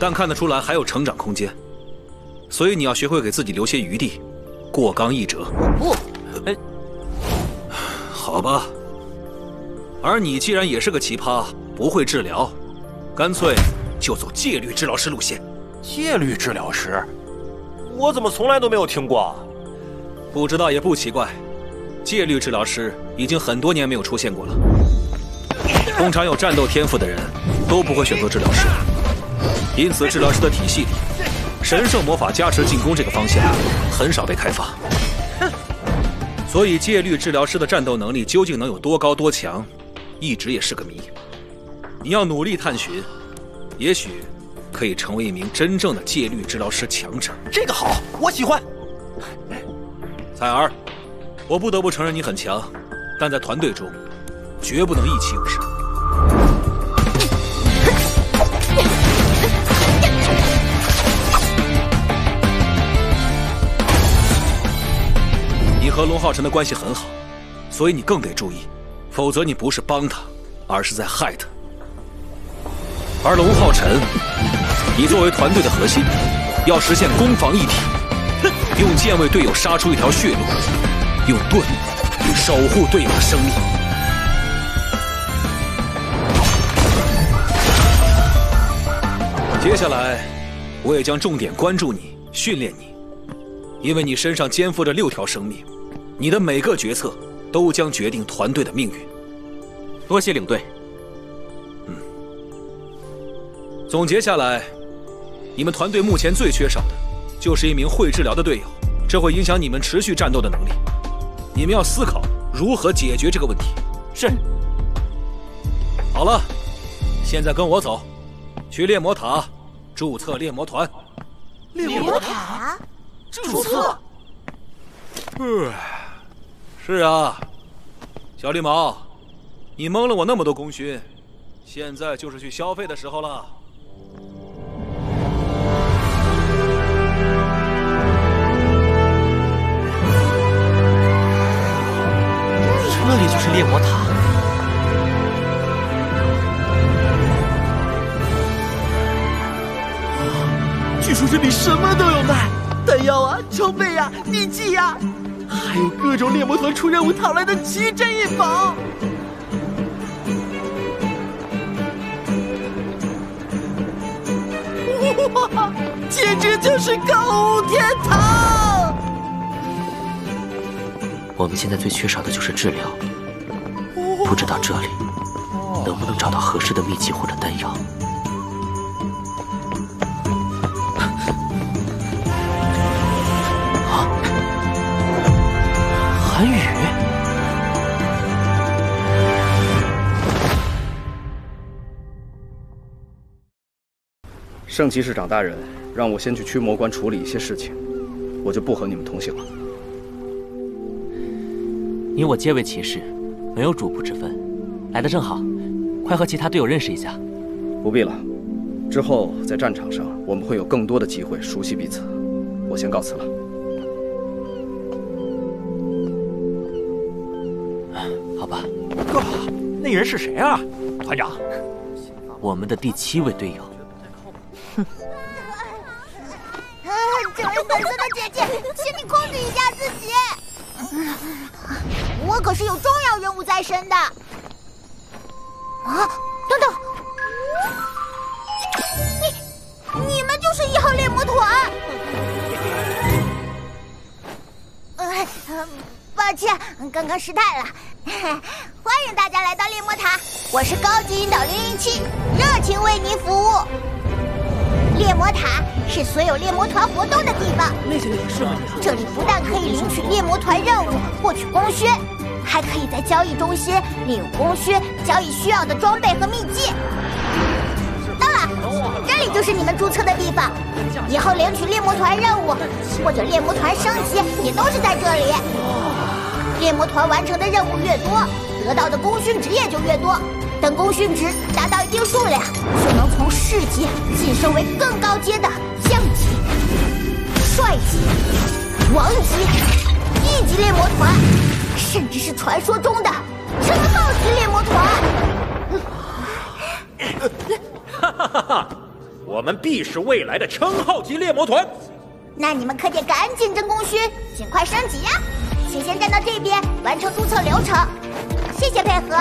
但看得出来还有成长空间，所以你要学会给自己留些余地，过刚易折。不，哎，好吧。而你既然也是个奇葩，不会治疗，干脆就走戒律治疗师路线。戒律治疗师，我怎么从来都没有听过？不知道也不奇怪，戒律治疗师已经很多年没有出现过了。 通常有战斗天赋的人都不会选择治疗师，因此治疗师的体系里，神圣魔法加持进攻这个方向很少被开发。所以戒律治疗师的战斗能力究竟能有多高多强，一直也是个谜。你要努力探寻，也许可以成为一名真正的戒律治疗师强者。这个好，我喜欢。彩儿，我不得不承认你很强，但在团队中， 绝不能意气用事。你和龙浩辰的关系很好，所以你更得注意，否则你不是帮他，而是在害他。而龙浩辰，你作为团队的核心，要实现攻防一体，用剑为队友杀出一条血路，用盾守护队友的生命。 接下来，我也将重点关注你，训练你，因为你身上肩负着6条生命，你的每个决策都将决定团队的命运。多谢领队。嗯。总结下来，你们团队目前最缺少的，就是一名会治疗的队友，这会影响你们持续战斗的能力。你们要思考如何解决这个问题。是。好了，现在跟我走，去猎魔塔。 注册猎魔团，猎魔塔注册。是啊，小绿毛，你蒙了我那么多功勋，现在就是去消费的时候了。这里就是猎魔塔。据说这里什么都有卖，弹药啊、装备啊、秘技啊，还有各种猎魔团出任务讨来的奇珍异宝。 哇，简直就是购物天堂！我们现在最缺少的就是治疗，不知道这里能不能找到合适的秘籍或者丹药。啊，韩语。 圣骑士长大人让我先去驱魔关处理一些事情，我就不和你们同行了。你我皆为骑士，没有主仆之分。来的正好，快和其他队友认识一下。不必了，之后在战场上我们会有更多的机会熟悉彼此。我先告辞了。好吧。那人是谁啊？团长，我们的第7位队友。 哼！这位粉色的姐姐，请你控制一下自己。我可是有重要任务在身的。啊！等等，你们就是1号猎魔团。抱歉，刚刚失态了。欢迎大家来到猎魔塔，我是高级引导007，热情为您服务。 猎魔塔是所有猎魔团活动的地方。这里不但可以领取猎魔团任务、获取功勋，还可以在交易中心利用功勋交易需要的装备和秘籍。当然，这里就是你们注册的地方。以后领取猎魔团任务或者猎魔团升级也都是在这里。猎魔团完成的任务越多，得到的功勋职业就越多。 等功勋值达到一定数量，就能从士级晋升为更高阶的将级、帅级、王级、1级猎魔团，甚至是传说中的称号级猎魔团。哈哈哈哈！我们必是未来的称号级猎魔团。那你们可得赶紧争功勋，尽快升级呀！请先站到这边，完成注册流程。谢谢配合。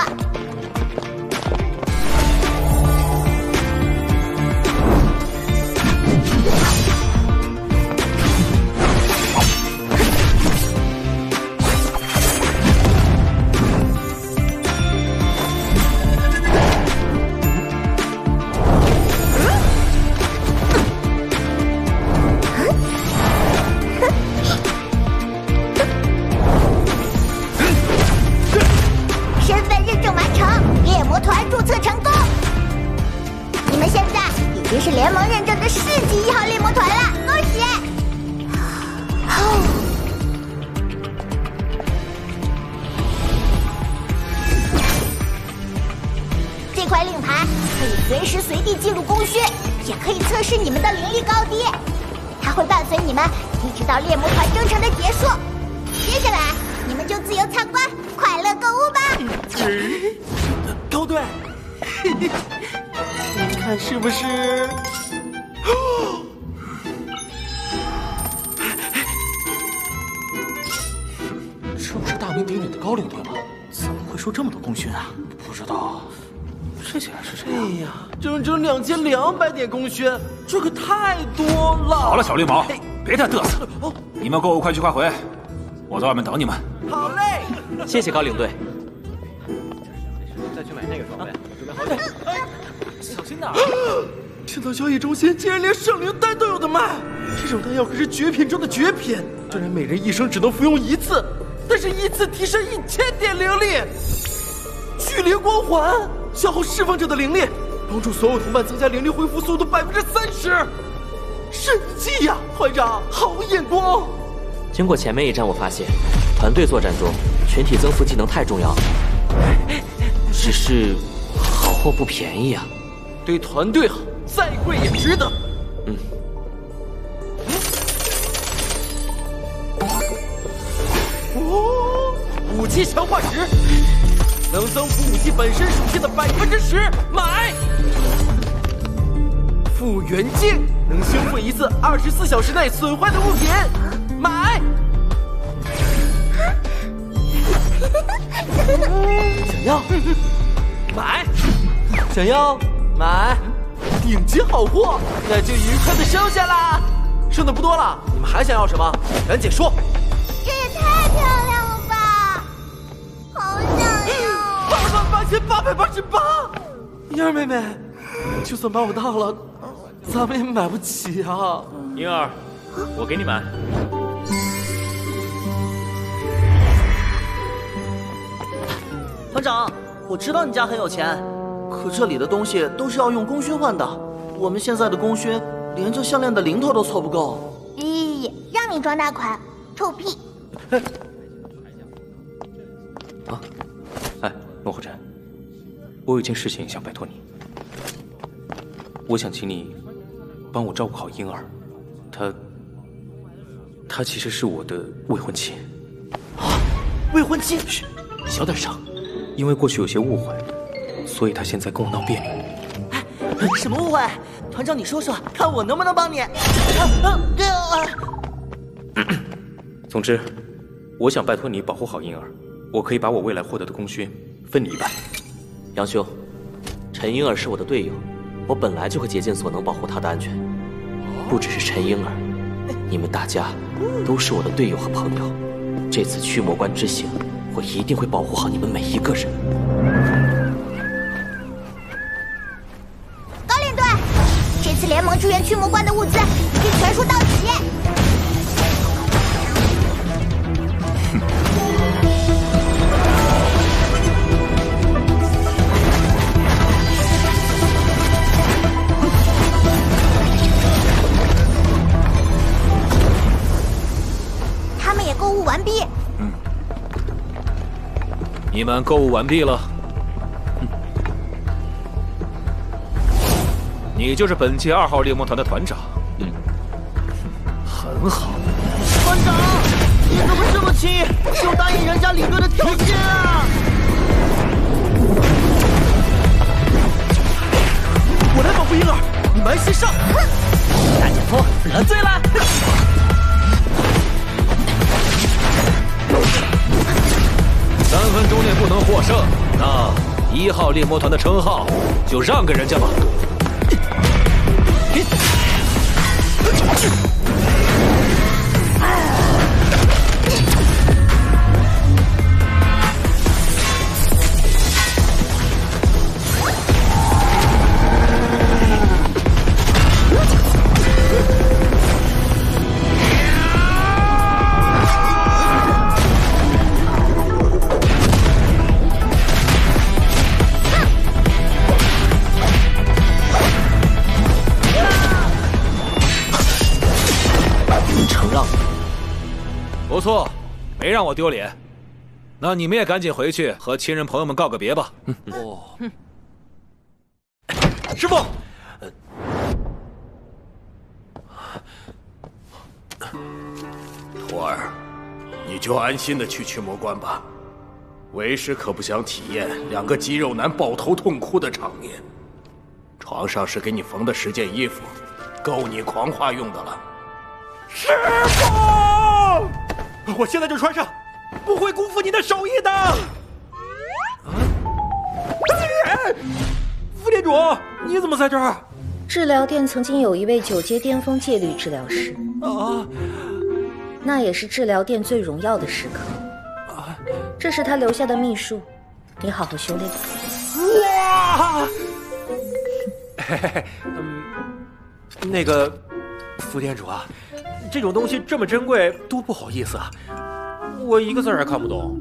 200点功勋，这可太多了！好了，小绿毛，别再嘚瑟！你们购物快去快回，我在外面等你们。好嘞，谢谢高领队。再去买那个装备，准备好点。小心点！听到交易中心竟然连圣灵丹都有的卖，这种丹药可是绝品中的绝品，虽然每人一生只能服用一次，但是一次提升1000点灵力。巨灵光环消耗释放者的灵力。 帮助所有同伴增加灵力恢复速度30%，神器呀，团长，好眼光！经过前面一战，我发现团队作战中群体增幅技能太重要了。只是好货不便宜啊，对团队好，再贵也值得。嗯。哦，武器强化石。能增幅武器本身属性的10%，买。复原镜能修复一次24小时内损坏的物品，买。想要，买。想要，买。顶级好货，那就愉快的收下啦。剩的不多了，你们还想要什么？赶紧说。 8888，婴儿妹妹，就算把我当了，咱们也买不起啊。婴儿，我给你买。团长，我知道你家很有钱，可这里的东西都是要用功勋换的，我们现在的功勋连这项链的零头都凑不够。咦，让你装大款，臭屁！哎，啊，哎，孟火辰。 我有件事情想拜托你，我想请你帮我照顾好婴儿，她其实是我的未婚妻。啊，未婚妻？嘘，小点声。因为过去有些误会，所以她现在跟我闹别扭。哎，什么误会？团长，你说说，看我能不能帮你。对啊。总之，我想拜托你保护好婴儿，我可以把我未来获得的功勋分你一半。 杨兄，陈婴儿是我的队友，我本来就会竭尽所能保护他的安全。不只是陈婴儿，你们大家都是我的队友和朋友。这次驱魔关之行，我一定会保护好你们每一个人。高领队，这次联盟支援驱魔关的物资已经全数到齐。哼。 购物完毕。嗯，你们购物完毕了。嗯，你就是本届2号猎魔团的团长。嗯，很好。团长，你怎么这么轻易就答应人家领队的条件啊？我来保护婴儿，你们先上。大姐夫，喝醉了。 3分钟内不能获胜，那1号猎魔团的称号就让给人家吧。不错，没让我丢脸。那你们也赶紧回去和亲人朋友们告个别吧。哦，师傅，徒儿，你就安心的去驱魔关吧。为师可不想体验2个肌肉男抱头痛哭的场面。床上是给你缝的10件衣服，够你狂化用的了。师傅。 我现在就穿上，不会辜负您的手艺的。啊！副店主，你怎么在这儿？治疗殿曾经有一位9阶巅峰戒律治疗师。啊！那也是治疗殿最荣耀的时刻。啊！这是他留下的秘术，你好好修炼吧。哇！嘿嘿嘿，那个副店主啊。 这种东西这么珍贵，多不好意思啊！我一个字儿还看不懂。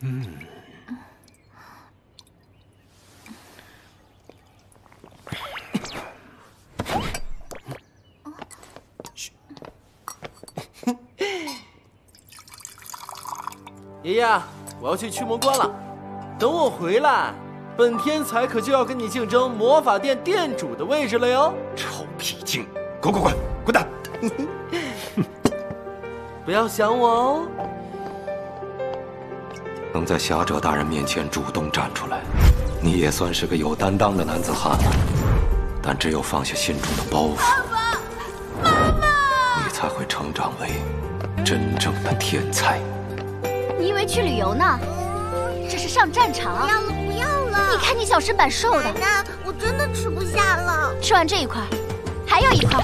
嗯，爷爷，我要去驱魔关了，等我回来。 本天才可就要跟你竞争魔法殿殿主的位置了哟！臭屁精，滚滚滚，滚蛋！不要想我哦。能在侠者大人面前主动站出来，你也算是个有担当的男子汉了。但只有放下心中的包袱，爸爸，你才会成长为真正的天才。你以为去旅游呢？这是上战场。不要了！你看你小身板瘦的。奶奶，我真的吃不下了。吃完这一块，还有一块。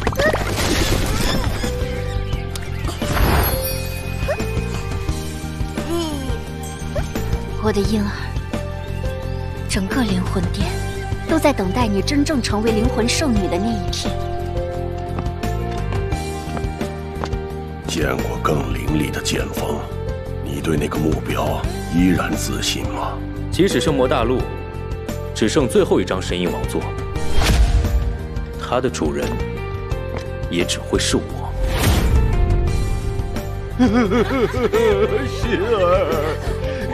我的婴儿，整个灵魂殿都在等待你真正成为灵魂圣女的那一天。见过更凌厉的剑锋，你对那个目标依然自信吗？即使圣魔大陆只剩最后一张神印王座，它的主人也只会是我。 心儿，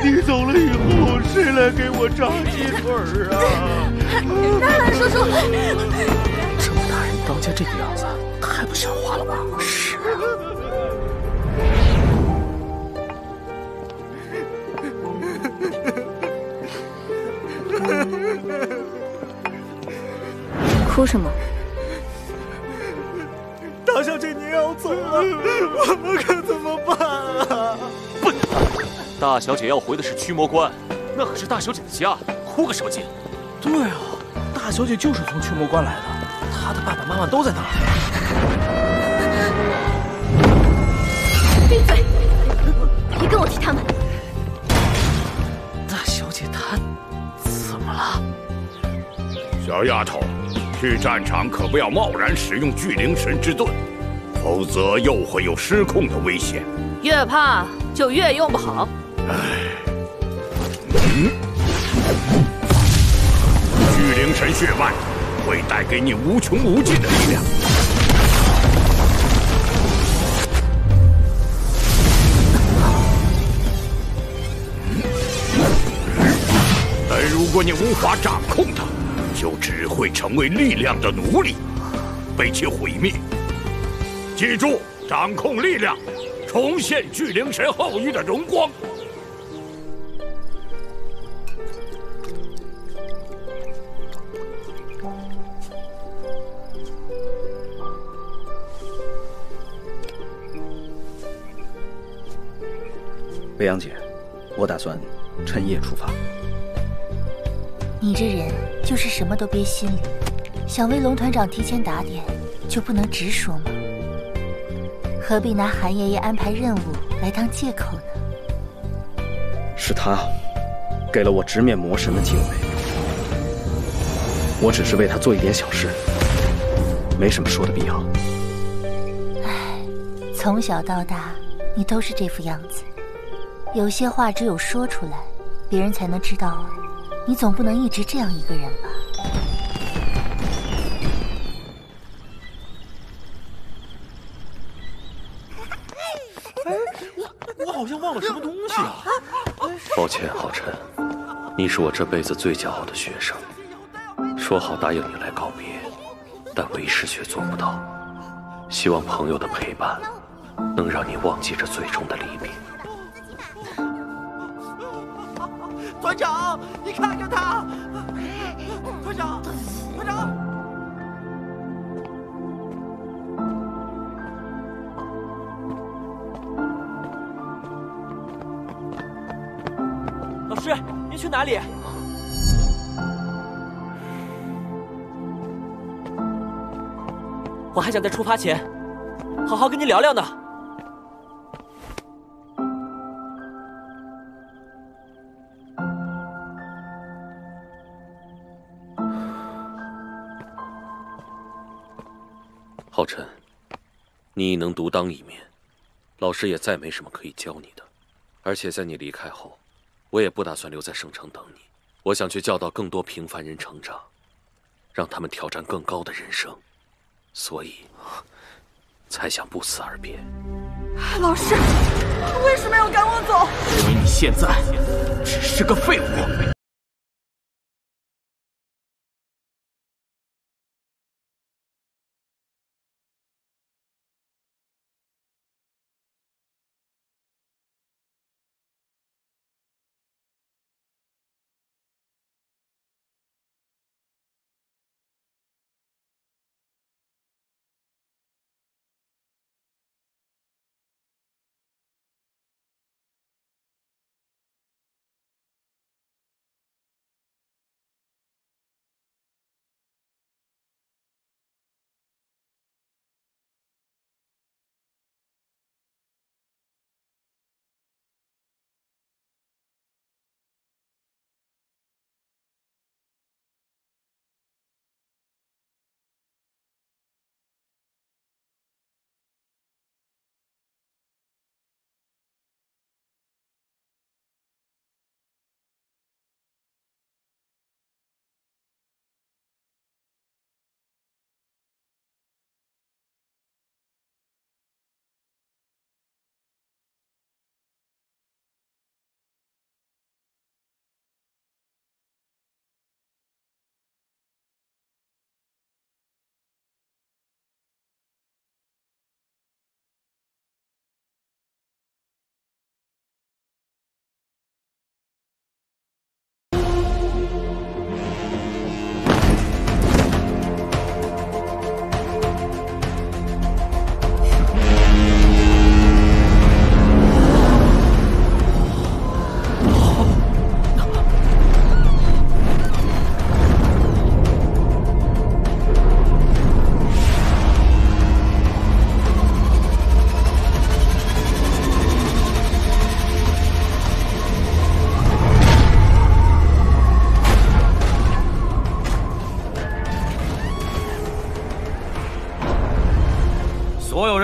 你走了以后，谁来给我扎鸡腿啊？大人叔叔，圣母大人当家这个样子，太不像话了吧？是啊。哭什么？ 大小姐，你要走了，我们可怎么办啊？笨蛋！大小姐要回的是驱魔关，那可是大小姐的家，哭个什么劲？对啊，大小姐就是从驱魔关来的，她的爸爸妈妈都在那儿。闭嘴！别跟我提他们。大小姐她怎么了？小丫头。 去战场可不要贸然使用聚灵神之盾，否则又会有失控的危险。越怕就越用不好。聚灵神血脉会带给你无穷无尽的力量。但如果你无法掌控它， 就只会成为力量的奴隶，被其毁灭。记住，掌控力量，重现巨灵神后裔的荣光。未央姐，我打算趁夜出发。 你这人就是什么都憋心里，想为龙团长提前打点，就不能直说吗？何必拿韩爷爷安排任务来当借口呢？是他给了我直面魔神的机会，我只是为他做一点小事，没什么说的必要。唉，从小到大你都是这副样子，有些话只有说出来，别人才能知道啊。 你总不能一直这样一个人吧？我好像忘了什么东西啊！抱歉，浩辰，你是我这辈子最骄傲的学生。说好答应你来告别，但我一时却做不到。希望朋友的陪伴，能让你忘记这最终的离别。 团长，你看看他！团长！老师，您去哪里？我还想在出发前，好好跟您聊聊呢。 浩辰，你能独当一面，老师也再没什么可以教你的。而且在你离开后，我也不打算留在圣城等你。我想去教导更多平凡人成长，让他们挑战更高的人生，所以才想不辞而别。老师，为什么要赶我走？因为你现在只是个废物。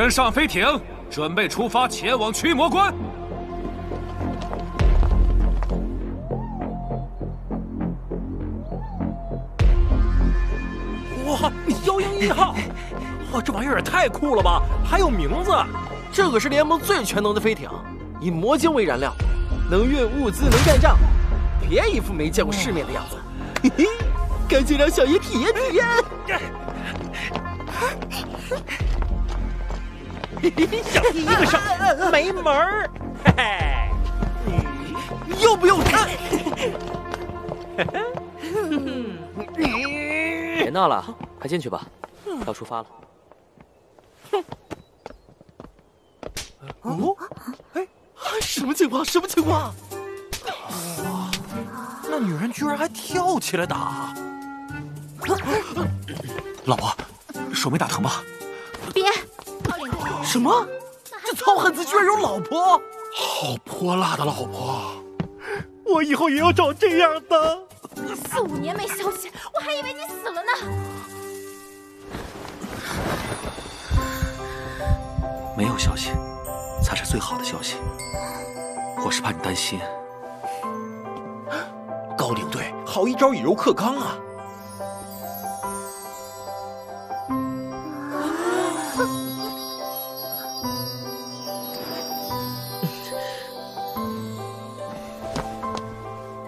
人上飞艇，准备出发前往驱魔关。 101号，哇，这玩意儿也太酷了吧！还有名字，这可是联盟最全能的飞艇，以魔晶为燃料，能运物资，能干仗。别一副没见过世面的样子，嘿嘿，赶紧让小爷体验体验。嘿嘿，小弟一个手没门儿，嘿嘿，用不用看？嘿嘿。 别闹了，快进去吧，要出发了。哦，哎，什么情况？什么情况？哇，那女人居然还跳起来打！老婆，手没打疼吧？别！什么？这糙汉子居然有老婆！好泼辣的老婆！我以后也要找这样的。 4、5年没消息，我还以为你死了呢。没有消息，才是最好的消息。我是怕你担心。高领队，好一招以柔克刚啊！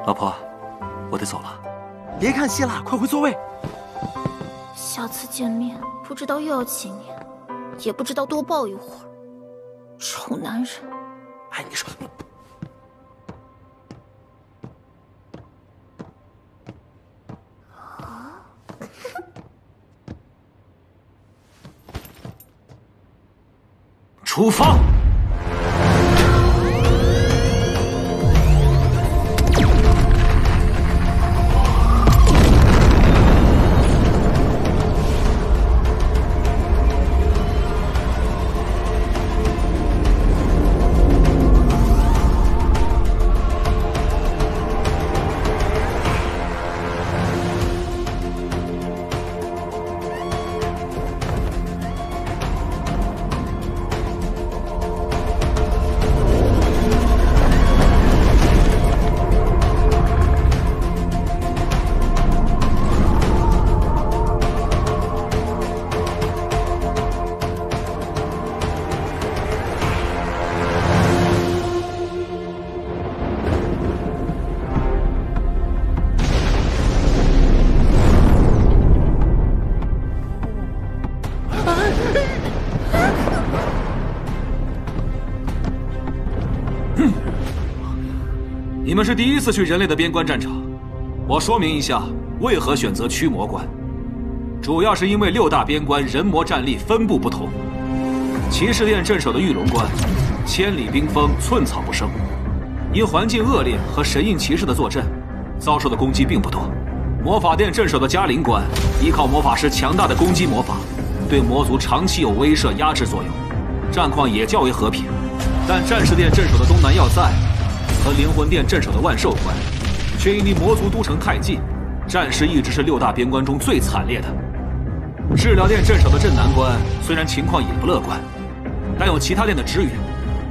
老婆。 我得走了，别看戏了，快回座位。下次见面不知道又要几年，也不知道多抱一会儿。臭男人！哎，你说。啊！出发！ 你们是第一次去人类的边关战场，我说明一下为何选择驱魔关，主要是因为6大边关人魔战力分布不同。骑士殿镇守的玉龙关，千里冰封，寸草不生，因环境恶劣和神印骑士的坐镇，遭受的攻击并不多。魔法殿镇守的嘉陵关，依靠魔法师强大的攻击魔法，对魔族长期有威慑压制作用，战况也较为和平。但战士殿镇守的东南要塞。 和灵魂殿镇守的万寿关，却因离魔族都城太近，战事一直是6大边关中最惨烈的。治疗殿镇守的镇南关虽然情况也不乐观，但有其他殿的支援，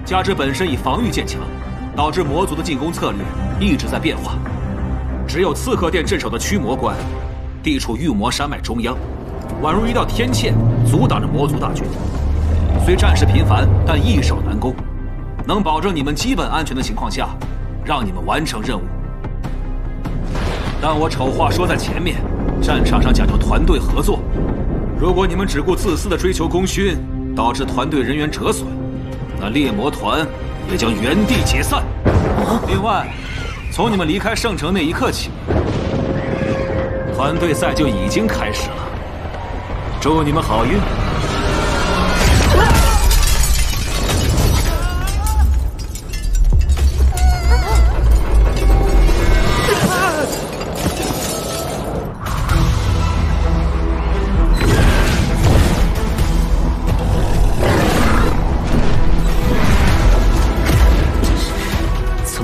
加之本身以防御见强，导致魔族的进攻策略一直在变化。只有刺客殿镇守的驱魔关，地处御魔山脉中央，宛如一道天堑，阻挡着魔族大军。虽战事频繁，但易守难攻。 能保证你们基本安全的情况下，让你们完成任务。但我丑话说在前面，战场上讲究团队合作。如果你们只顾自私的追求功勋，导致团队人员折损，那猎魔团也将原地解散。另外，从你们离开圣城那一刻起，团队赛就已经开始了。祝你们好运！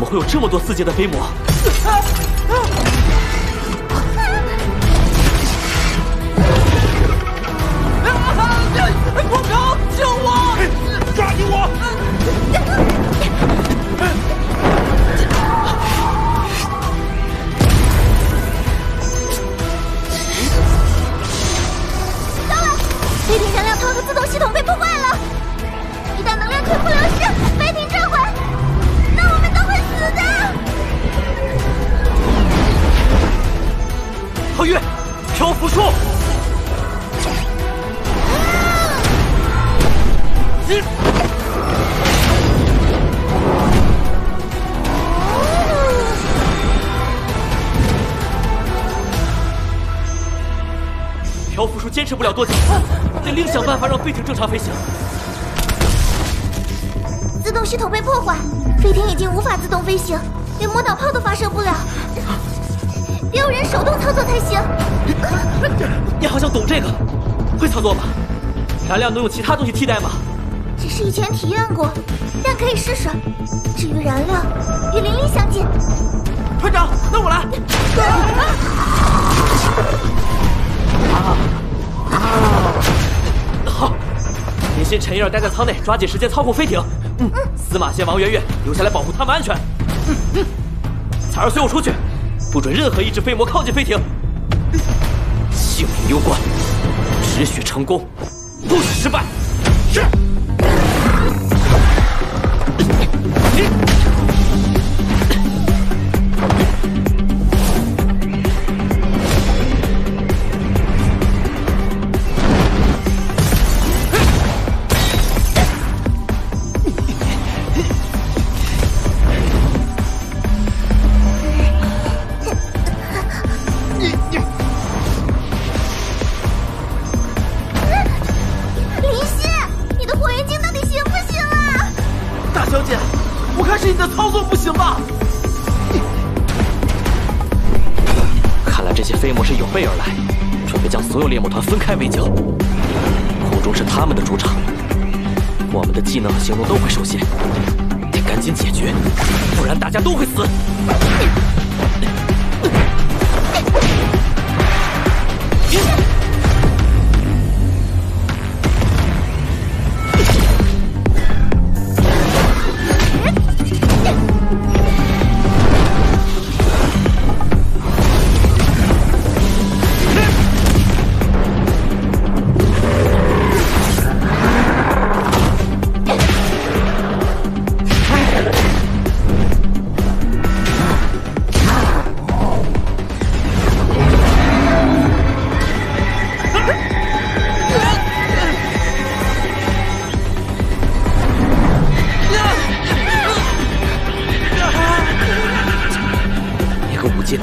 会有这么多刺激的飞魔！光头，救我！系统被破坏了，一旦能量退不流失，白停召唤，那我们都会死的。皓月，漂浮术！漂浮术坚持不了多久，得另想办法让飞艇正常飞行。自动系统被破坏，飞艇已经无法自动飞行，连魔导炮都发射不了，得有人手动操作才行。你好像懂这个，会操作吗？燃料能用其他东西替代吗？只是以前体验过，但可以试试。至于燃料，与林林相近。团长，那我来。好，您先趁热待在舱内，抓紧时间操控飞艇。司马仙、王媛媛留下来保护他们安全。彩儿随我出去，不准任何一只飞魔靠近飞艇。性命攸关，只许成功，不许失败。是。技能和行动都会受限，得赶紧解决，不然大家都会死。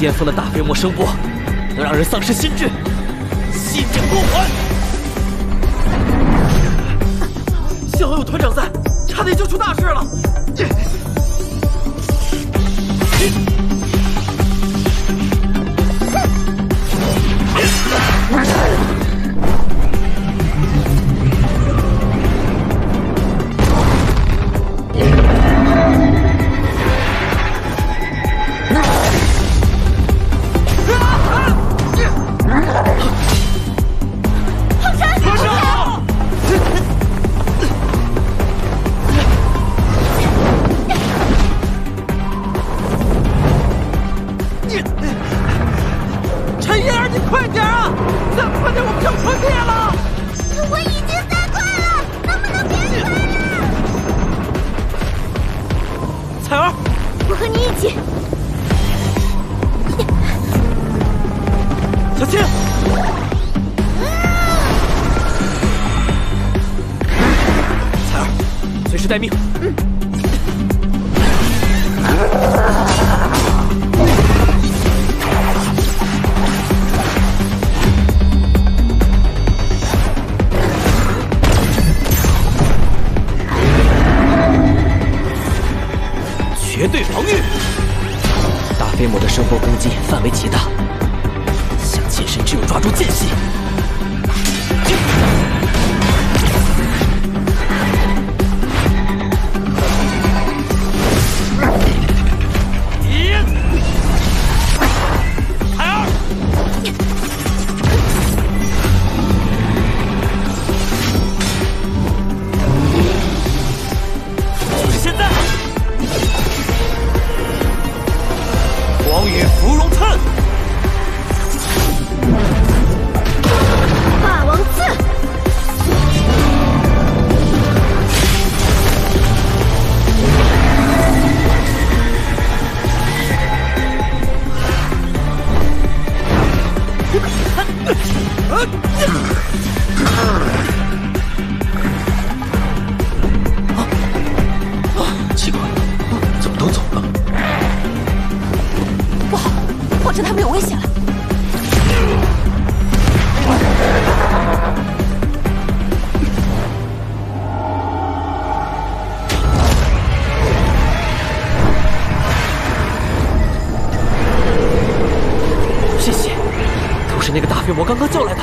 巅峰的大规模声波能让人丧失心智，心智光环。幸好有团长在，差点就出大事了。待命。绝对防御。大飞魔的声波攻击范围极大，想近身只有抓住间隙。芙蓉炭。奇怪，怎么都走了？不好，火车他们有危险了！谢谢，都是那个大飞魔刚刚叫来的。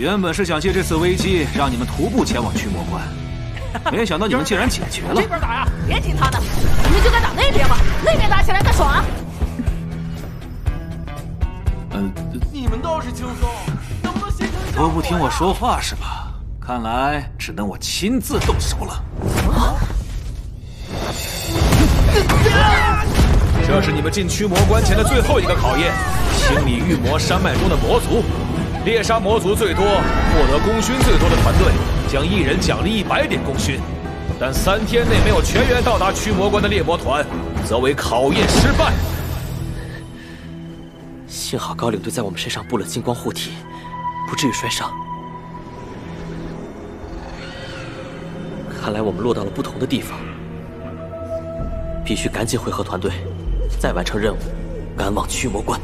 原本是想借这次危机让你们徒步前往驱魔关，没想到你们竟然解决了。这边打呀，别听他的，你们就该打那边吧，那边打起来更爽啊！你们倒是轻松，能不能形成都不听我说话是吧？看来只能我亲自动手了。啊！这是你们进驱魔关前的最后一个考验，清理御魔山脉中的魔族。 猎杀魔族最多、获得功勋最多的团队，将一人奖励100点功勋。但3天内没有全员到达驱魔关的猎魔团，则为考验失败。幸好高领队在我们身上布了金光护体，不至于摔伤。看来我们落到了不同的地方，必须赶紧会合团队，再完成任务，赶往驱魔关。